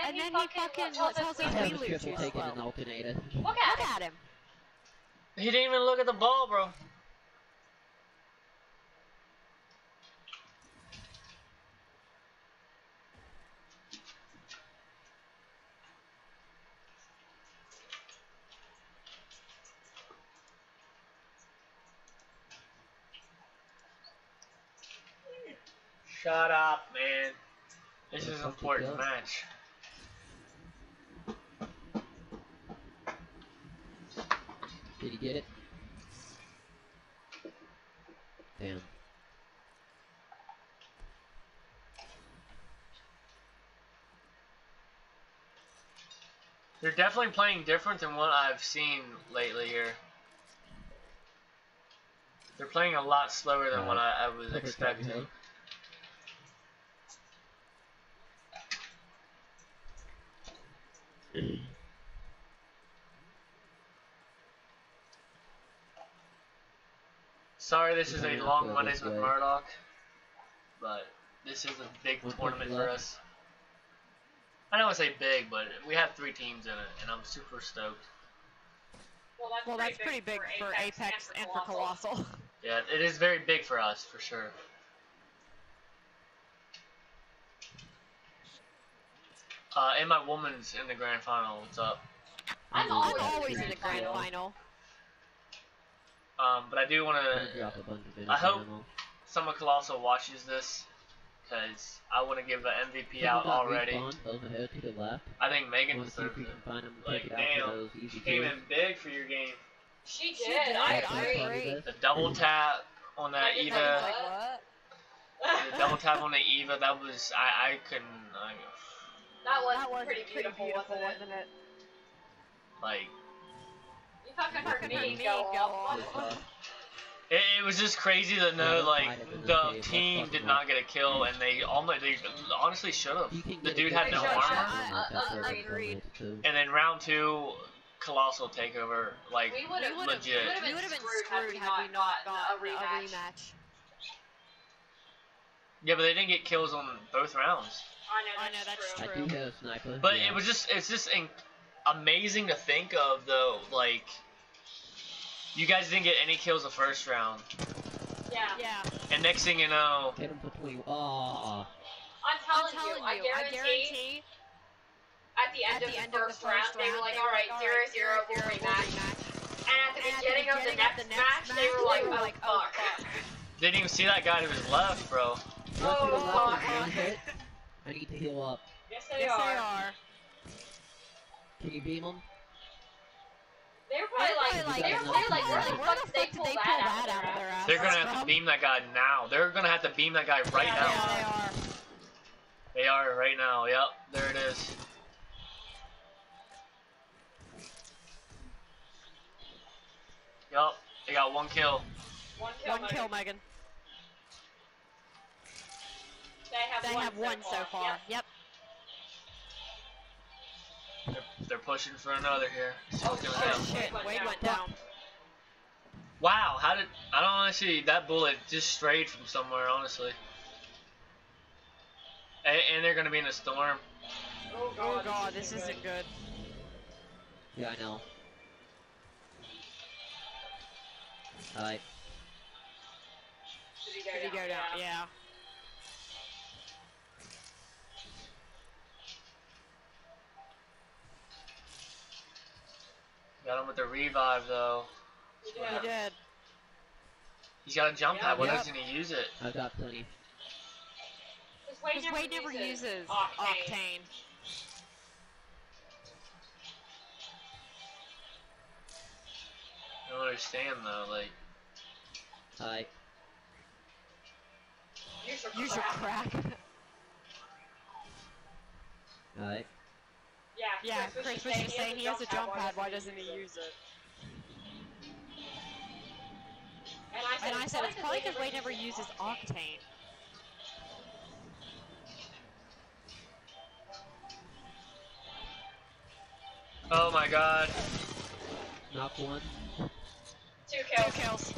And then he fucking tells us we lose. Look at him. He didn't even look at the ball, bro. Shut up, man. This is an important match. Did he get it? Damn. They're definitely playing different than what I've seen lately here. They're playing a lot slower than what I was expecting. Sorry, this is a long Mondays with Murloc, but this is a big tournament for us. I don't want to say big, but we have 3 teams in it, and I'm super stoked. Well, that's pretty big for Apex and for Colossal. Yeah, it is very big for us, for sure. And my woman's in the grand final. What's up? I'm always in the grand final. But I do want to... I hope some of Colossal watches this, because I want to give the MVP out already. I think Megan deserves it. Like, damn, she came in big for your game. She did, I agree. The double tap on that Eva. The double tap on the Eva, that was... I couldn't... That was pretty beautiful, wasn't it? Like... You fucking heard me go. It was just crazy to know, like, the team did not get a kill, and they almost, they honestly should have. The dude had no armor. Agreed. And then round 2, Colossal takeover, like, legit. We would have been screwed had we not got a rematch. Yeah, but they didn't get kills on both rounds. I know, that's true. I do have a sniper. But it was just, it's just amazing to think of, though, like... You guys didn't get any kills the first round. Yeah. Yeah. And next thing you know... Get him for 20. Aww. I'm telling you, I guarantee... At the end of the first round, they were like, alright, 0-0, we'll rematch. And at the beginning of the next match, they were like, oh, fuck. Didn't even see that guy to his left, bro. Oh, fuck. I need to heal up. Yes, they are. Can you beam him? They're probably like, where the fuck did they pull that out of their ass? They're gonna have to beam that guy now. They're gonna have to beam that guy right now. Yeah, they are. They are right now. Yep, there it is. Yep, they got 1 kill. 1 kill, Megan. They have one so far. Yep. They're pushing for another here. Oh shit, Wade went down. Wow, how did... I don't honestly... That bullet just strayed from somewhere, honestly. And they're gonna be in a storm. Oh god, this isn't good. Yeah, I know. Alright. Did he go down? Yeah. Got him with the revive, though. Yeah. He did. He's got a jump pad. When is he going to use it? I've got plenty. Because Wade never uses Octane. I don't understand, though. Like... Hi. Use your crack. Hi. Yeah, Chris was just saying he has a jump pad, why doesn't he use it? And I said it's probably because Wade never uses Octane. Oh my god. Knock 1. 2 kills.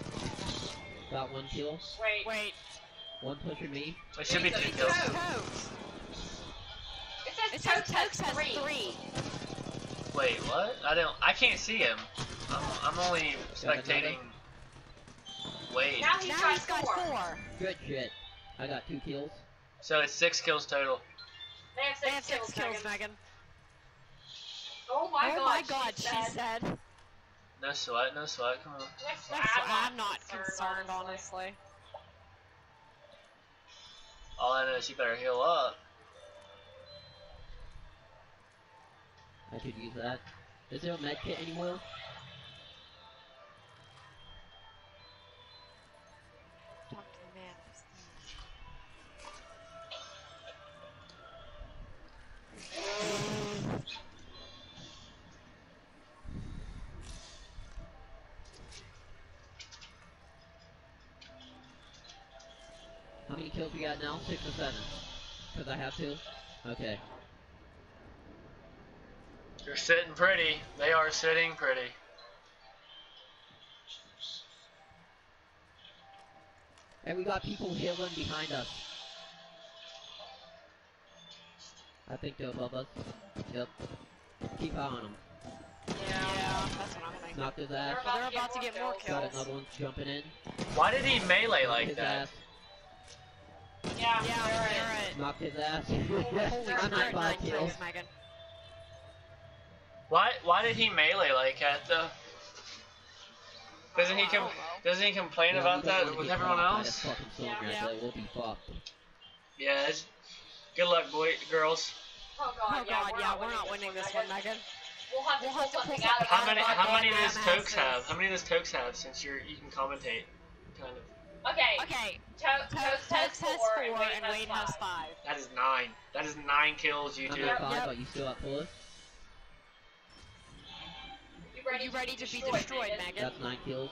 Got 1 kill. Wait. 1 push at me. It should be 2 kills. It says Tokes has 3. Wait, what? I can't see him. I'm only spectating. Wait. Now he's got four. Good shit. I got 2 kills. So it's 6 kills total. They have six kills, Megan. Oh my god, she said. No sweat, come on. I'm not concerned, honestly. All I know is you better heal up. I could use that. Is there a med kit anywhere? kills we got now? 6 or 7? Because I have to? Okay. You're sitting pretty. They are sitting pretty. And we got people healing behind us. I think they're above us. Yep. Keep eye on them. Yeah, that's what I'm thinking. Knocked his ass. They're about to get more kills. Got another one jumping in. Why did he melee like that? Yeah, you're right. Knocked his ass. I'm at 5 kills. Why did he melee like that though? Doesn't he complain about that with everyone else? Yeah. We'll be fucked. Yeah. Good luck, girls. Oh god, yeah, we're not winning this one, Megan. We'll have to How many does Tokes have since you can commentate? Kind of. Okay. Tokes has 4 and Wade has 5. That is 9. That is 9 kills, you two. Are you still up for us? You ready to be destroyed, Megan? That's 9 kills.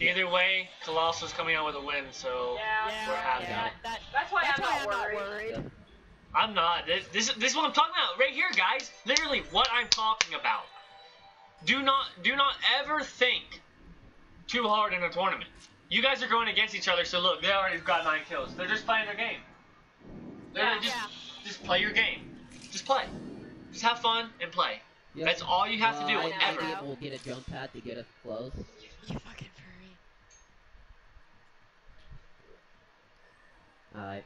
Either way, Colossal's coming out with a win, so we're happy. Yeah. That's why I'm not worried. Yeah. I'm not. This is what I'm talking about right here, guys. Literally, what I'm talking about. Do not ever think too hard in a tournament. You guys are going against each other, so look, they already got 9 kills. They're just playing their game. Just play your game. Just play. Just have fun and play. Yep. That's all you have to do. I will get a jump pad to get us close. You fucking furry. Alright.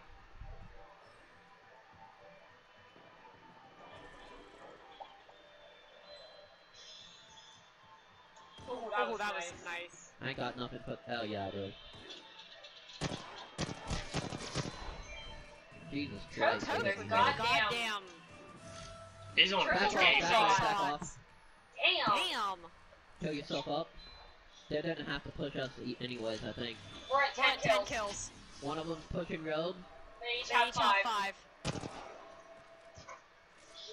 Oh, that was nice. I ain't got nothing but. Hell yeah, dude. Jesus Christ. Goddamn. He's on back off. Damn. Kill yourself up. They didn't have to push us to eat anyways, I think. We're at 10 kills. One of them's pushing road. They each have 5.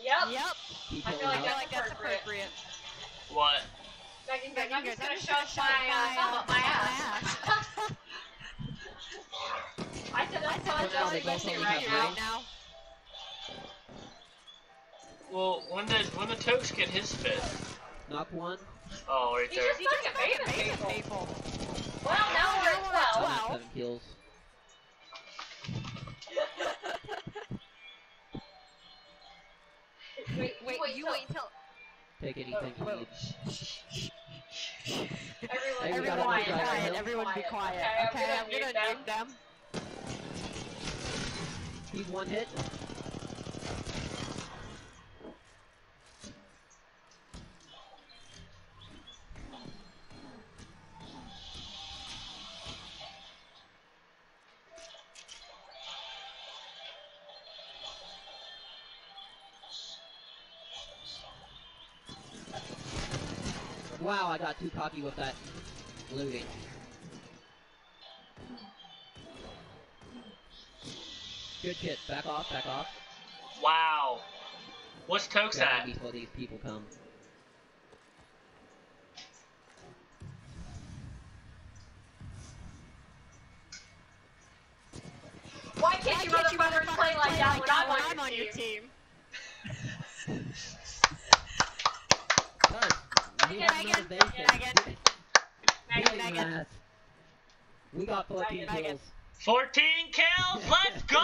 Yep. I feel like that's appropriate. What? I'm just gonna shove my ass. I said that's right now. Well, when the Tokes get his fit? Knock one. Oh, right there. He just fucking baited people. Well, now we're at 12. 7 kills. wait, you wait until... Take anything you need. Everyone be quiet. Okay, I'm gonna nuke them. He's one hit. Wow, I got too cocky with that looting. Good shit. Back off. Wow. What's Tokes at? Before these people come. Why can't you motherfuckers play like that when I'm on your team? Megan. We got 14 kills. 14 kills? Let's go!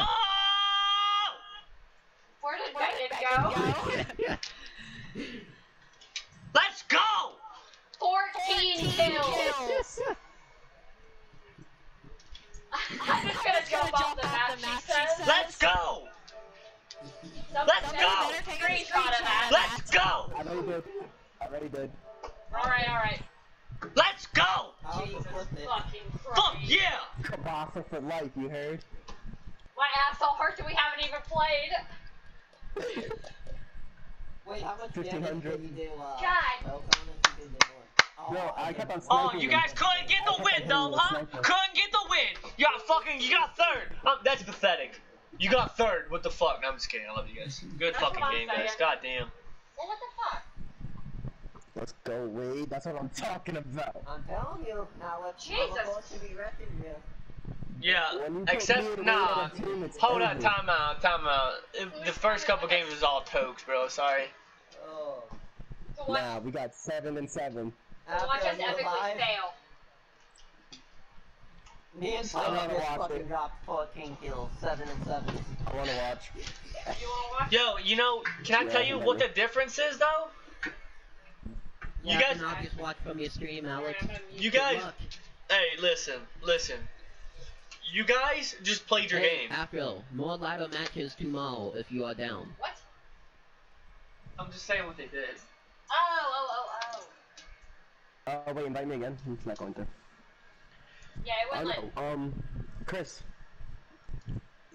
Where did Megan go? Let's go! 14 kills! I'm just gonna jump off the map, she says. Let's go! Let's go! I'm ready, dude. Alright. Let's go! Jesus fucking Christ. Fuck yeah! Colossal for life, you heard? My asshole hurts and we haven't even played! Wait, how much damage did you do? God! I kept on sniping. Oh, you guys couldn't get the win, though, huh? Couldn't get the win! You got third! That's pathetic. You got third, what the fuck? No, I'm just kidding, I love you guys. Good fucking game, guys, goddamn. Well, what the fuck? Let's go, Wade. That's what I'm talking about. I'm telling you. Now let's to be reckoned with. Yeah, except, nah, hold on, time out, time out. The first couple games was all Tokes, bro, sorry. Oh. Nah, we got 7 and 7. Watch us epically fail. Me and Tyler fucking got 14 kills, 7 and 7. I wanna watch. You wanna watch? Yo, you know, can I tell you what the difference is, though? Yeah, you guys, I'll just watch from your stream, Alex. You guys, hey, listen, listen. You guys just played your game. Afro, more live matches tomorrow if you are down. What? I'm just saying what they did. Oh. Oh, wait, invite me again. It's not going to. Yeah, it wasn't. Chris.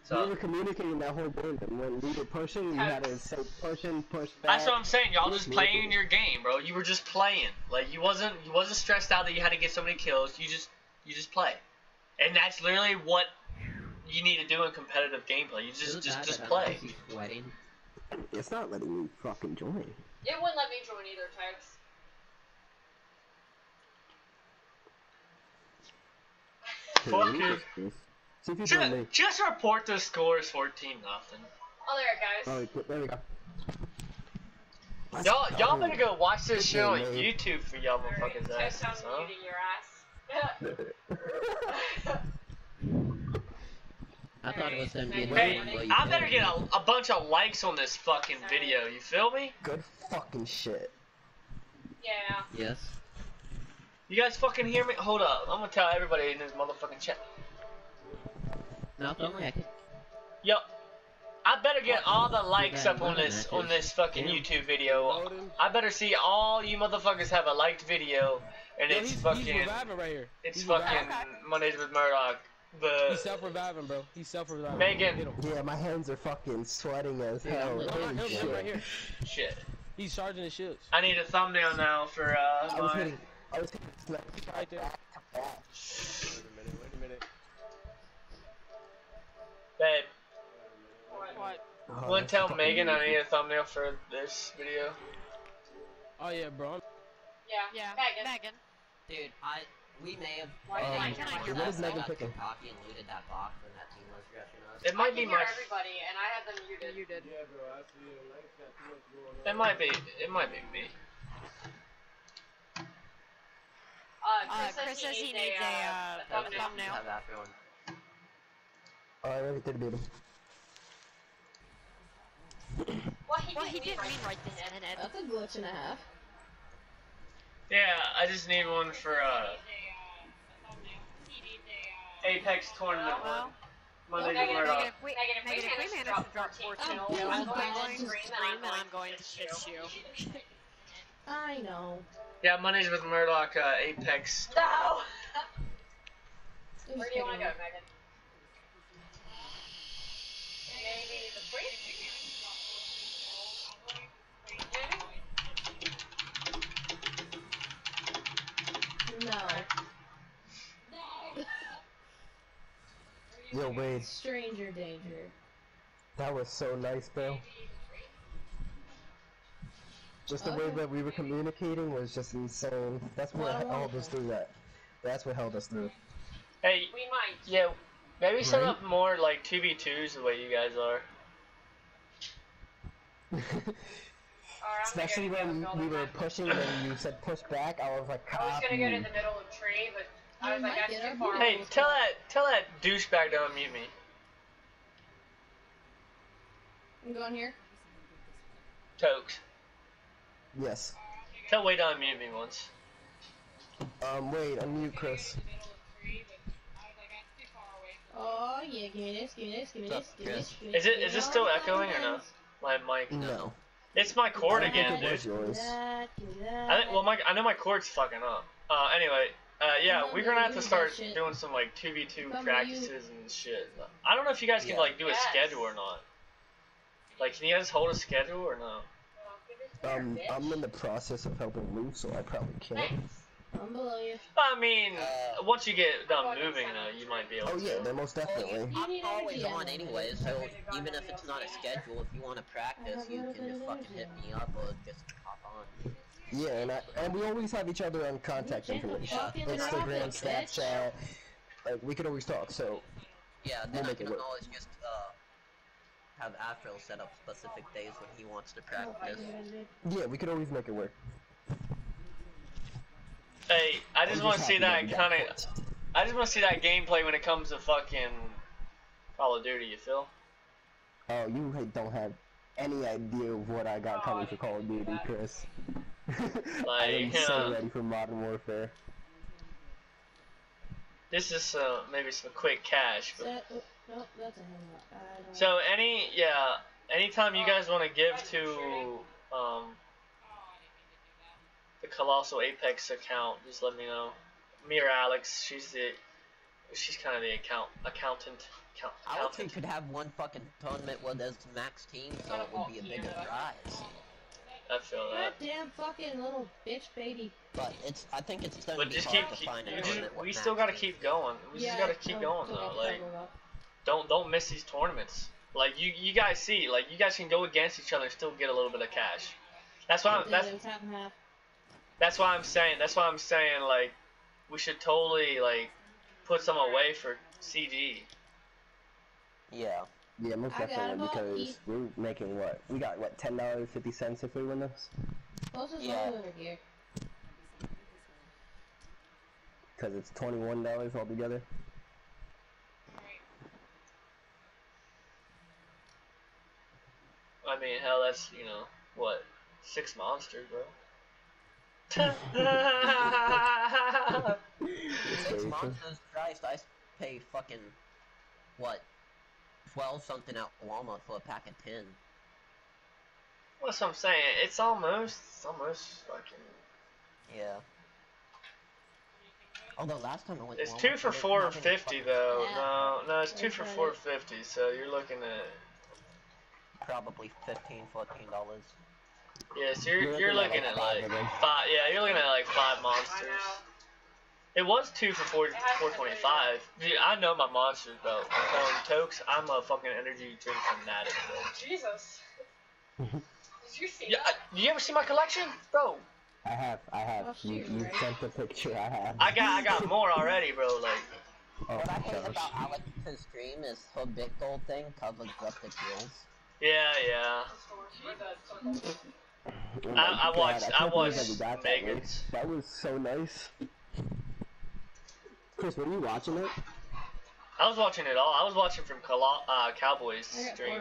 So, we were communicating that whole game. When we were pushing, you had to say push back. That's what I'm saying. Y'all just playing your game, bro. You were just playing. Like, you wasn't stressed out that you had to get so many kills. You just play. And that's literally what you need to do in competitive gameplay. You just play. It's not letting me fucking join. It wouldn't let me join either, Tex. Fuck you. Just report the score is 14-0. Oh, there it goes. Oh, there we go. Y'all better go watch this shit on YouTube for y'all motherfuckers' asses, huh? I thought it was them getting I better get a bunch of likes on this fucking video, you feel me? Good fucking shit. Yeah. Yes. You guys fucking hear me? Hold up, I'm gonna tell everybody in this motherfucking chat. No, don't like it. Yo, I better get all the likes up on this fucking YouTube video. I better see all you motherfuckers have a liked video. And it's fucking Mondays with Murloc. He's self-reviving, bro. He's self-reviving. Megan. Yeah, my hands are fucking sweating as hell. Yeah, shit. Right here. Shit. He's charging his shields. I need a thumbnail now for I was hitting snap right there. Wait a minute. Babe. What? Oh, wanna tell Megan I need a thumbnail for this video? Oh yeah, bro. Yeah. Megan. Dude, we may have. What is Megan picking? Cocky and looted that box when that team was rushing us. It might be my. Everybody, and I had them muted. You did. Yeah, bro. I see your lights got too much going on. It might be me. Chris says he needs a thumbnail. I really did beat him. Well, he didn't mean right this minute. That's a glitch and a half. Yeah, I just need one for Apex tournament. Negative. We managed to drop 14. I'm going to scream and I'm going to pitch you. I know. Yeah, Mondays with Murloc, Apex. No. Where do you want to go, Megan? Maybe the free. No. Yo, Wade. Stranger danger. That was so nice, though. Just the way that we were communicating was just insane. That's what held us through that. That's what held us through. Hey, we might. Yeah, maybe set up more like 2v2s the way you guys are. Especially when we were pushing and you said push back, I was like, I was gonna get in the middle of tree, but I was like, that's too far. Hey, tell that douchebag to unmute me. I'm going here. Tokes. Yes. Tell Wade to unmute me once. Wade, unmute Chris. Oh yeah, give me this. Is this still echoing or no? My mic. No. It's my cord again, dude. I know my cord's fucking up. Anyway, yeah, we're gonna have to start doing some like 2v2 practices and shit. I don't know if you guys can like do a schedule or not. Like, can you guys hold a schedule or no? I'm in the process of helping move, so I probably can't. I'm below you. I mean, once you get done moving, you might be able to. Oh yeah, then most definitely. I'm always on anyway, so even if it's not a schedule, if you want to practice, you can just fucking hit me up or just hop on. Yeah, and we always have each other on contact information. Instagram, Snapchat, like, we can always talk, so... Yeah, then I can always just, have Afro set up specific days when he wants to practice. Yeah, we could always make it work. Hey, I just want to see that I just want to see that gameplay when it comes to fucking Call of Duty, you feel? Oh, you don't have any idea of what I got coming for Call of Duty, Chris. I am so ready for Modern Warfare. This is maybe some quick cash. But... So anytime you guys want to give to the Colossal Apex account, just let me know. Me or Alex, she's kind of the accountant. Alex could have one fucking tournament where there's max team, so it would be a bigger prize. I feel that. Goddamn fucking little bitch baby. But it's, I think it's still hard to find a tournament. We still gotta keep going. We just gotta keep going though. Like, don't miss these tournaments. Like you guys see, like you guys can go against each other and still get a little bit of cash. That's why I'm saying like we should totally like put some away for CG. Yeah. Yeah, most definitely, because we're making what? We got what, $10.50 if we win this? Yeah. Because it's $21 altogether. I mean, hell, that's, you know, what? 6 monsters, bro. 6 monsters, Christ, I pay fucking, what? 12 something out Walmart for a pack of 10. That's what I'm saying. It's almost fucking. Yeah. Although last time I went. It's Walmart, 2 for $4.50 though. Yeah. No, it's 2 for $4.50. So you're looking at probably $15, $14. Yeah, so you're looking at like five. Yeah, you're looking at like 5 monsters. It was 2 for $4.25. Dude, I know my monsters, bro. Tokes, I'm a fucking energy drink fanatic, bro. Jesus. Did you see that? You ever see my collection, bro? I have. Oh, you sent the picture. I got more already, bro. Like. Oh, what I hate about Alex's stream is her big gold thing covers up the kills. Yeah. Oh I watched Megan's. That was so nice. Chris, were you watching it? I was watching it all. I was watching from Cowboy's stream.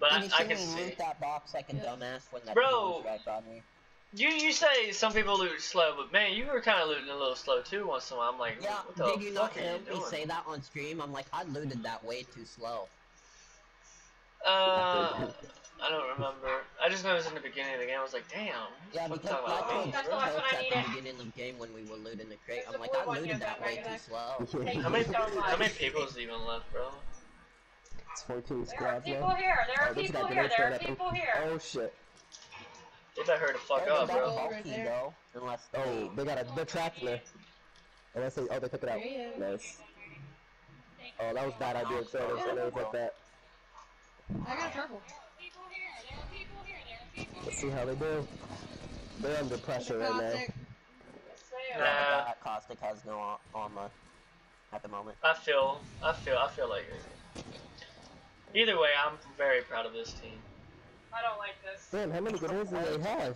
But I can see that box like a dumbass when that was right on me. You say some people loot slow, but man, you were kind of looting a little slow too once in a while. I'm like, yeah, what the fuck are you doing? Did you not hear me say that on stream? I'm like, I looted that way too slow. I don't remember. I just noticed in the beginning of the game, I was like, damn. Yeah, because I told Tokes at the beginning of the game when we were looting the crate, I'm like, I looted that way too slow. How many people is even left, bro? It's 14 squads, man. There are people here. Oh, shit. They better hurry the fuck up, bro. Oh, they got they're trapped there. Unless they, oh, they took it out. Nice. Oh, that was a bad idea. I never took that. I got a purple. Let's see how they do. They're under pressure right now. Yeah, Caustic has no armor at the moment. I feel like it. Either way, I'm very proud of this team. I don't like this. Damn, how many grenades do they have?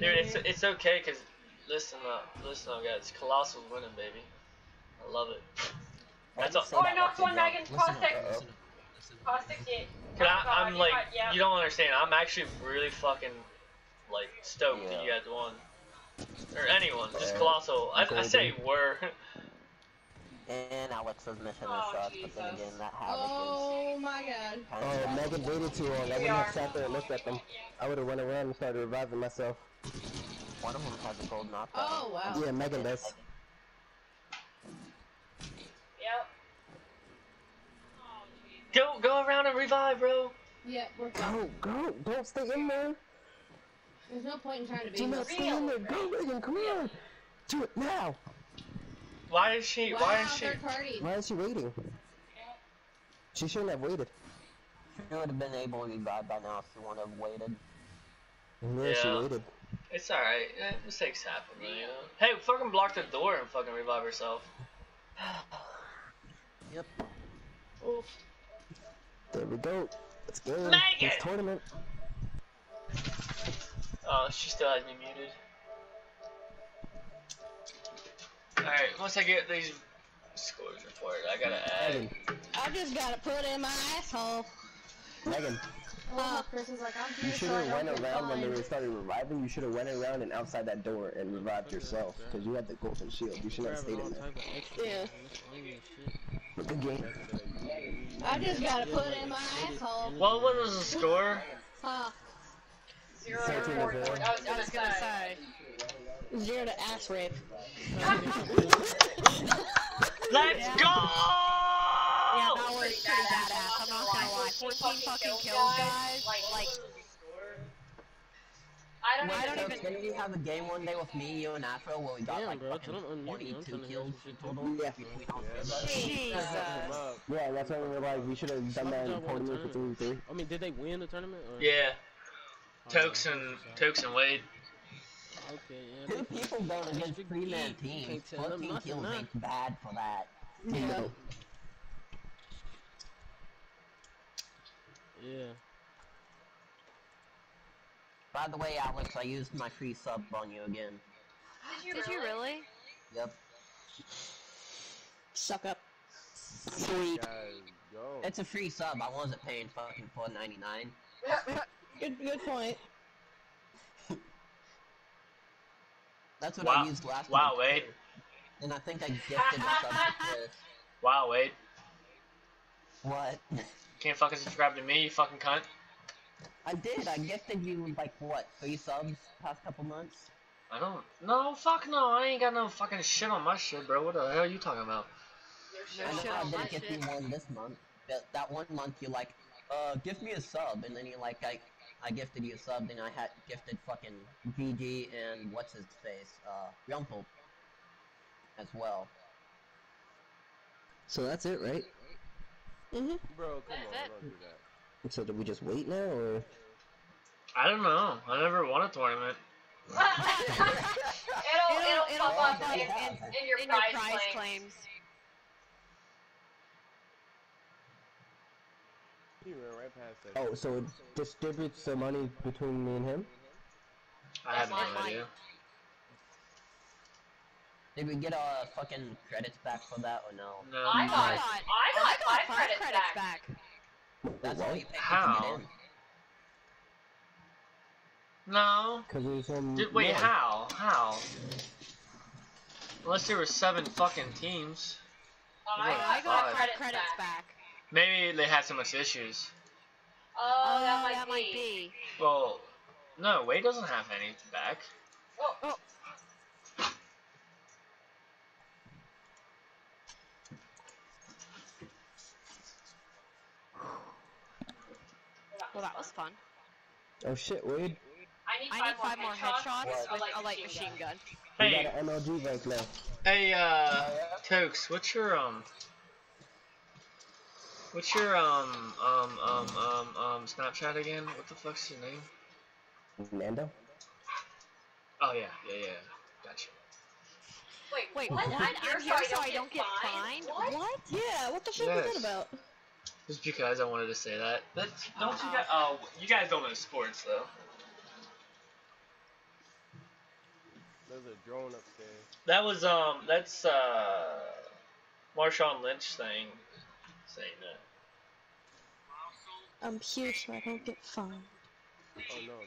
Dude, it's okay, cause listen up, guys. Colossal's winning, baby. I love it. That's all. Oh, I knocked one Megan's Caustic. I'm like, you don't understand. I'm actually really fucking, like, stoked that you guys won. Or anyone, just Colossal. I say we're. And Alex's mission is us, but then again, that happens. Oh my god. Oh, Megan waited too long. I wouldn't have sat there and looked at them. I would have run around and started reviving myself. One of them has a gold knockdown. Oh wow. Yeah, Megan does. Yep. Go around and revive, bro. Yeah, we're fine. Go. Don't stay in there. There's no point in trying to be real. Do not stay in there. Go, Megan. Come on. Do it now. Why is she waiting? She shouldn't have waited. He would have been able to revive by now if he wouldn't have waited. Unless yeah. He waited. It's alright. Mistakes happen, you know. Hey, fucking block the door and fucking revive herself. Yep. Oof. There we go. Let's go. Make it! It's tournament. Oh, she still has me muted. Alright, once I get these scores reported, I gotta add. I just gotta put in my asshole. Megan. Oh, Kristen's like, I'm you should have went around when they started reviving. You should have went around and outside that door and revived yourself, because you had the golden shield. You should have stayed in there. Yeah. The game. I just gotta put in my asshole. Well, what was the score? Huh. 0 to 4. I was gonna say. 0 to ass rape. Let's go! Yeah, that was pretty badass. I'm not gonna lie. 14 fucking kills, guys. Like Can you have a game one day with me, you, and Afro where we got like 42 kills total? Yeah, we don't yeah, that's what we were like. We should have done that in the tournament for 3-3. I mean, did they win the tournament? Or? Yeah. Tokes and Wade. Okay, yeah. 2 people going against 3-man teams. 14 kills ain't bad for that. Yeah. You know? Yeah. By the way, Alex, I used my free sub on you again. Did you really? Yep. Suck up. Sweet. It's a free sub. I wasn't paying fucking $4.99. Good point. That's what I used last time. Wow, Wade. And I think I gifted the sub to Chris. Wow, Wade. What? You can't fucking subscribe to me, you fucking cunt. I did, I gifted you like what, 3 subs past couple months? I don't, no, fuck no, I ain't got no fucking shit on my shit, bro, what the hell are you talking about? I know I didn't get you one this month, but that one month you like, gift me a sub, and then you like, I gifted you a sub, and I had gifted fucking GG and what's his face, Rumpel, as well. So that's it, right? Mm-hmm. Bro, come on, don't do that. So did we just wait now, or...? I don't know. I never won a tournament. it'll pop up in your prize claims. You were right past that. Oh, so it distributes the money between me and him? I have no idea. Did we get our fucking credits back for that, or no? No. I got 5 credits back. That's all you how? No. Wait, how? How? Unless there were 7 fucking teams. I got credits back. Maybe they had so much issues. Oh, that might be. Well, no, Wade doesn't have any back. Oh. Well, that was fun. Oh shit, Wade. I need five more headshots with a light machine gun. Hey, got an MLG right now. Hey, Tokes, what's your Snapchat again? What the fuck's your name? Mando. Oh yeah. Gotcha. Wait, what? I'm here so I don't get fined? What? Yeah, what the fuck was that about? Just because I wanted to say that. That's, don't you guys? Oh, you guys don't know sports though. There's a drone upstairs. That was that's Marshawn Lynch saying that. I'm here so I don't get fined. Oh no, that's a drone.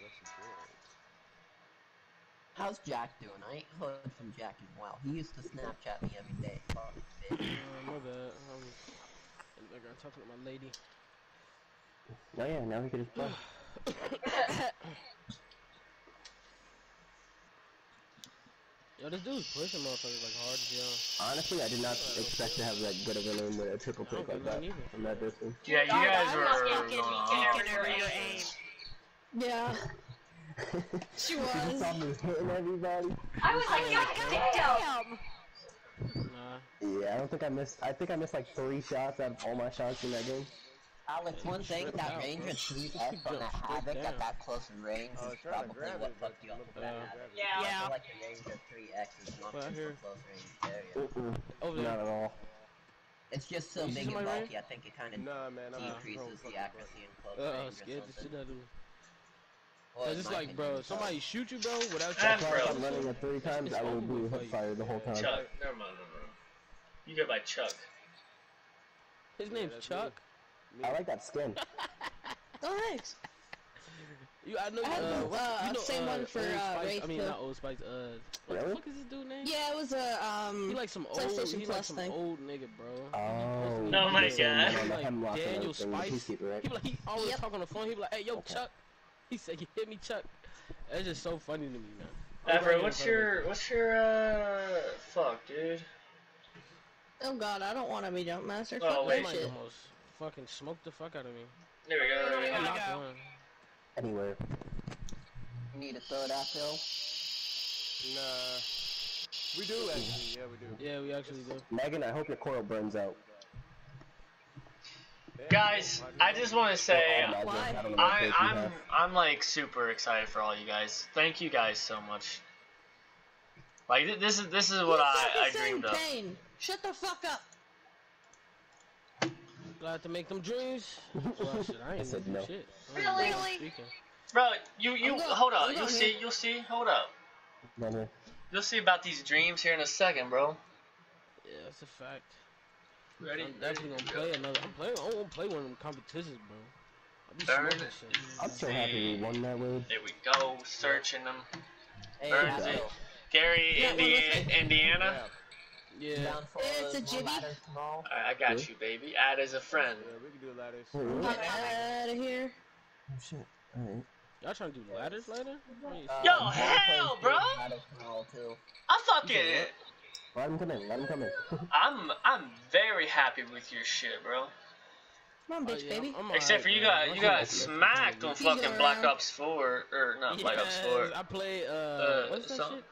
How's Jack doing? I ain't heard from Jack in a while. He used to Snapchat me every day. Oh, bitch. My bad. I'm talking to my lady. Oh yeah, now we can just play. Yo, this dude's pushing motherfuckers like hard as hell. Honestly, I did not expect to have that good of a name with a triple pick like that from that distance. Yeah, you guys were your aim. Yeah. She was. She just was hitting everybody. I was like, God damn! Yeah, I think I missed like 3 shots out of all my shots in that game. Alex, one thing, that range of 3S from that Havoc at that close range is probably what fucked you up for that Havoc. Yeah. I feel like the range of 3S is not just a close range area. Over there. Not at all. It's just so big and bulky, I think it kind of decreases the accuracy in close range. Oh, scared the shit out of me. Well, it's just like, bro, somebody shoot you, bro, without you running it 3 times, I will be hip-fired the whole time. Chuck, never mind, never mind. You go by Chuck. His name's Chuck? I like that skin. Thanks. You, I know. Wow, same one for Wraith. I mean, not Old Spikes. What the fuck is this dude's name? Yeah, it was a He like some old. He like some old nigga, bro. Oh. Oh my god. Like Daniel Spice. He like he always talk on the phone. He be like, hey, yo, Chuck. He said, you hit me, Chuck. That's just so funny to me, man. Afro, what's your fuck, dude? Oh god, I don't want to be Jump Master. Oh wait, shit. Fucking smoke the fuck out of me. There we go. There we go. I'm not going anywhere. You need to throw it out, Phil? Nah. We do actually. Yeah, we do. Yeah, we actually do. Megan, I hope your coil burns out. Guys, I just want to say I'm like super excited for all you guys. Thank you guys so much. Like this is what I dreamed of. Shut the fuck up. Glad to make them dreams. Well, shit, I ain't said no. Shit. Really? Bro, you hold up. You'll see. You'll see. Hold up. No. You'll see about these dreams here in a second, bro. Yeah, that's a fact. Ready? I'm definitely gonna play another. I won't play one of them competitions, bro. I'm so happy we won that one. There we go. Searching them. Hey, burns it. Gary, yeah, Indiana. Yeah. Yeah, it's a jibby. I got you, baby. Add as a friend. Yeah, we can do ladders. Out of here. Oh, shit. Alright. Y'all trying to do ladders later? Yo, hell, bro! I fucking. Let him come in. Let him come in. I'm very happy with your shit, bro. Come on, bitch, baby. I'm except for you got smacked on fucking Black Ops 4 or not Black Ops 4. I play what's that shit?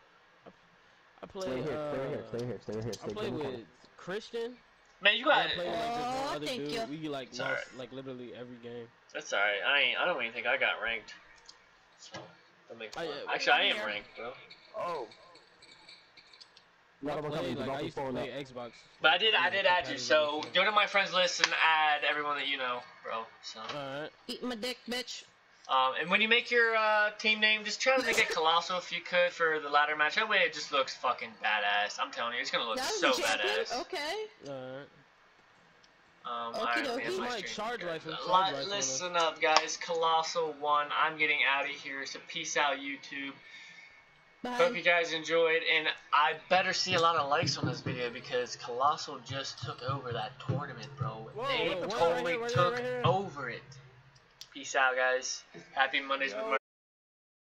I played with Christian. Man, you got it. Oh, thank you. We like lost like literally every game. That's alright. I don't even think I got ranked. So don't make fun. Actually, I am ranked, bro. Oh. I used to play Xbox. But I did add you. So go to my friends list and add everyone that you know, bro. So. Alright. Eat my dick, bitch. And when you make your team name, just try to make it Colossal if you could for the ladder match. That way it just looks fucking badass. I'm telling you, it's gonna look so badass. Okay. Alright. Listen up, guys. Colossal 1. I'm getting out of here, so peace out, YouTube. Bye. Hope you guys enjoyed, and I better see a lot of likes on this video because Colossal just took over that tournament, bro. They totally took over it. Peace out, guys. Happy Mondays with Murloc.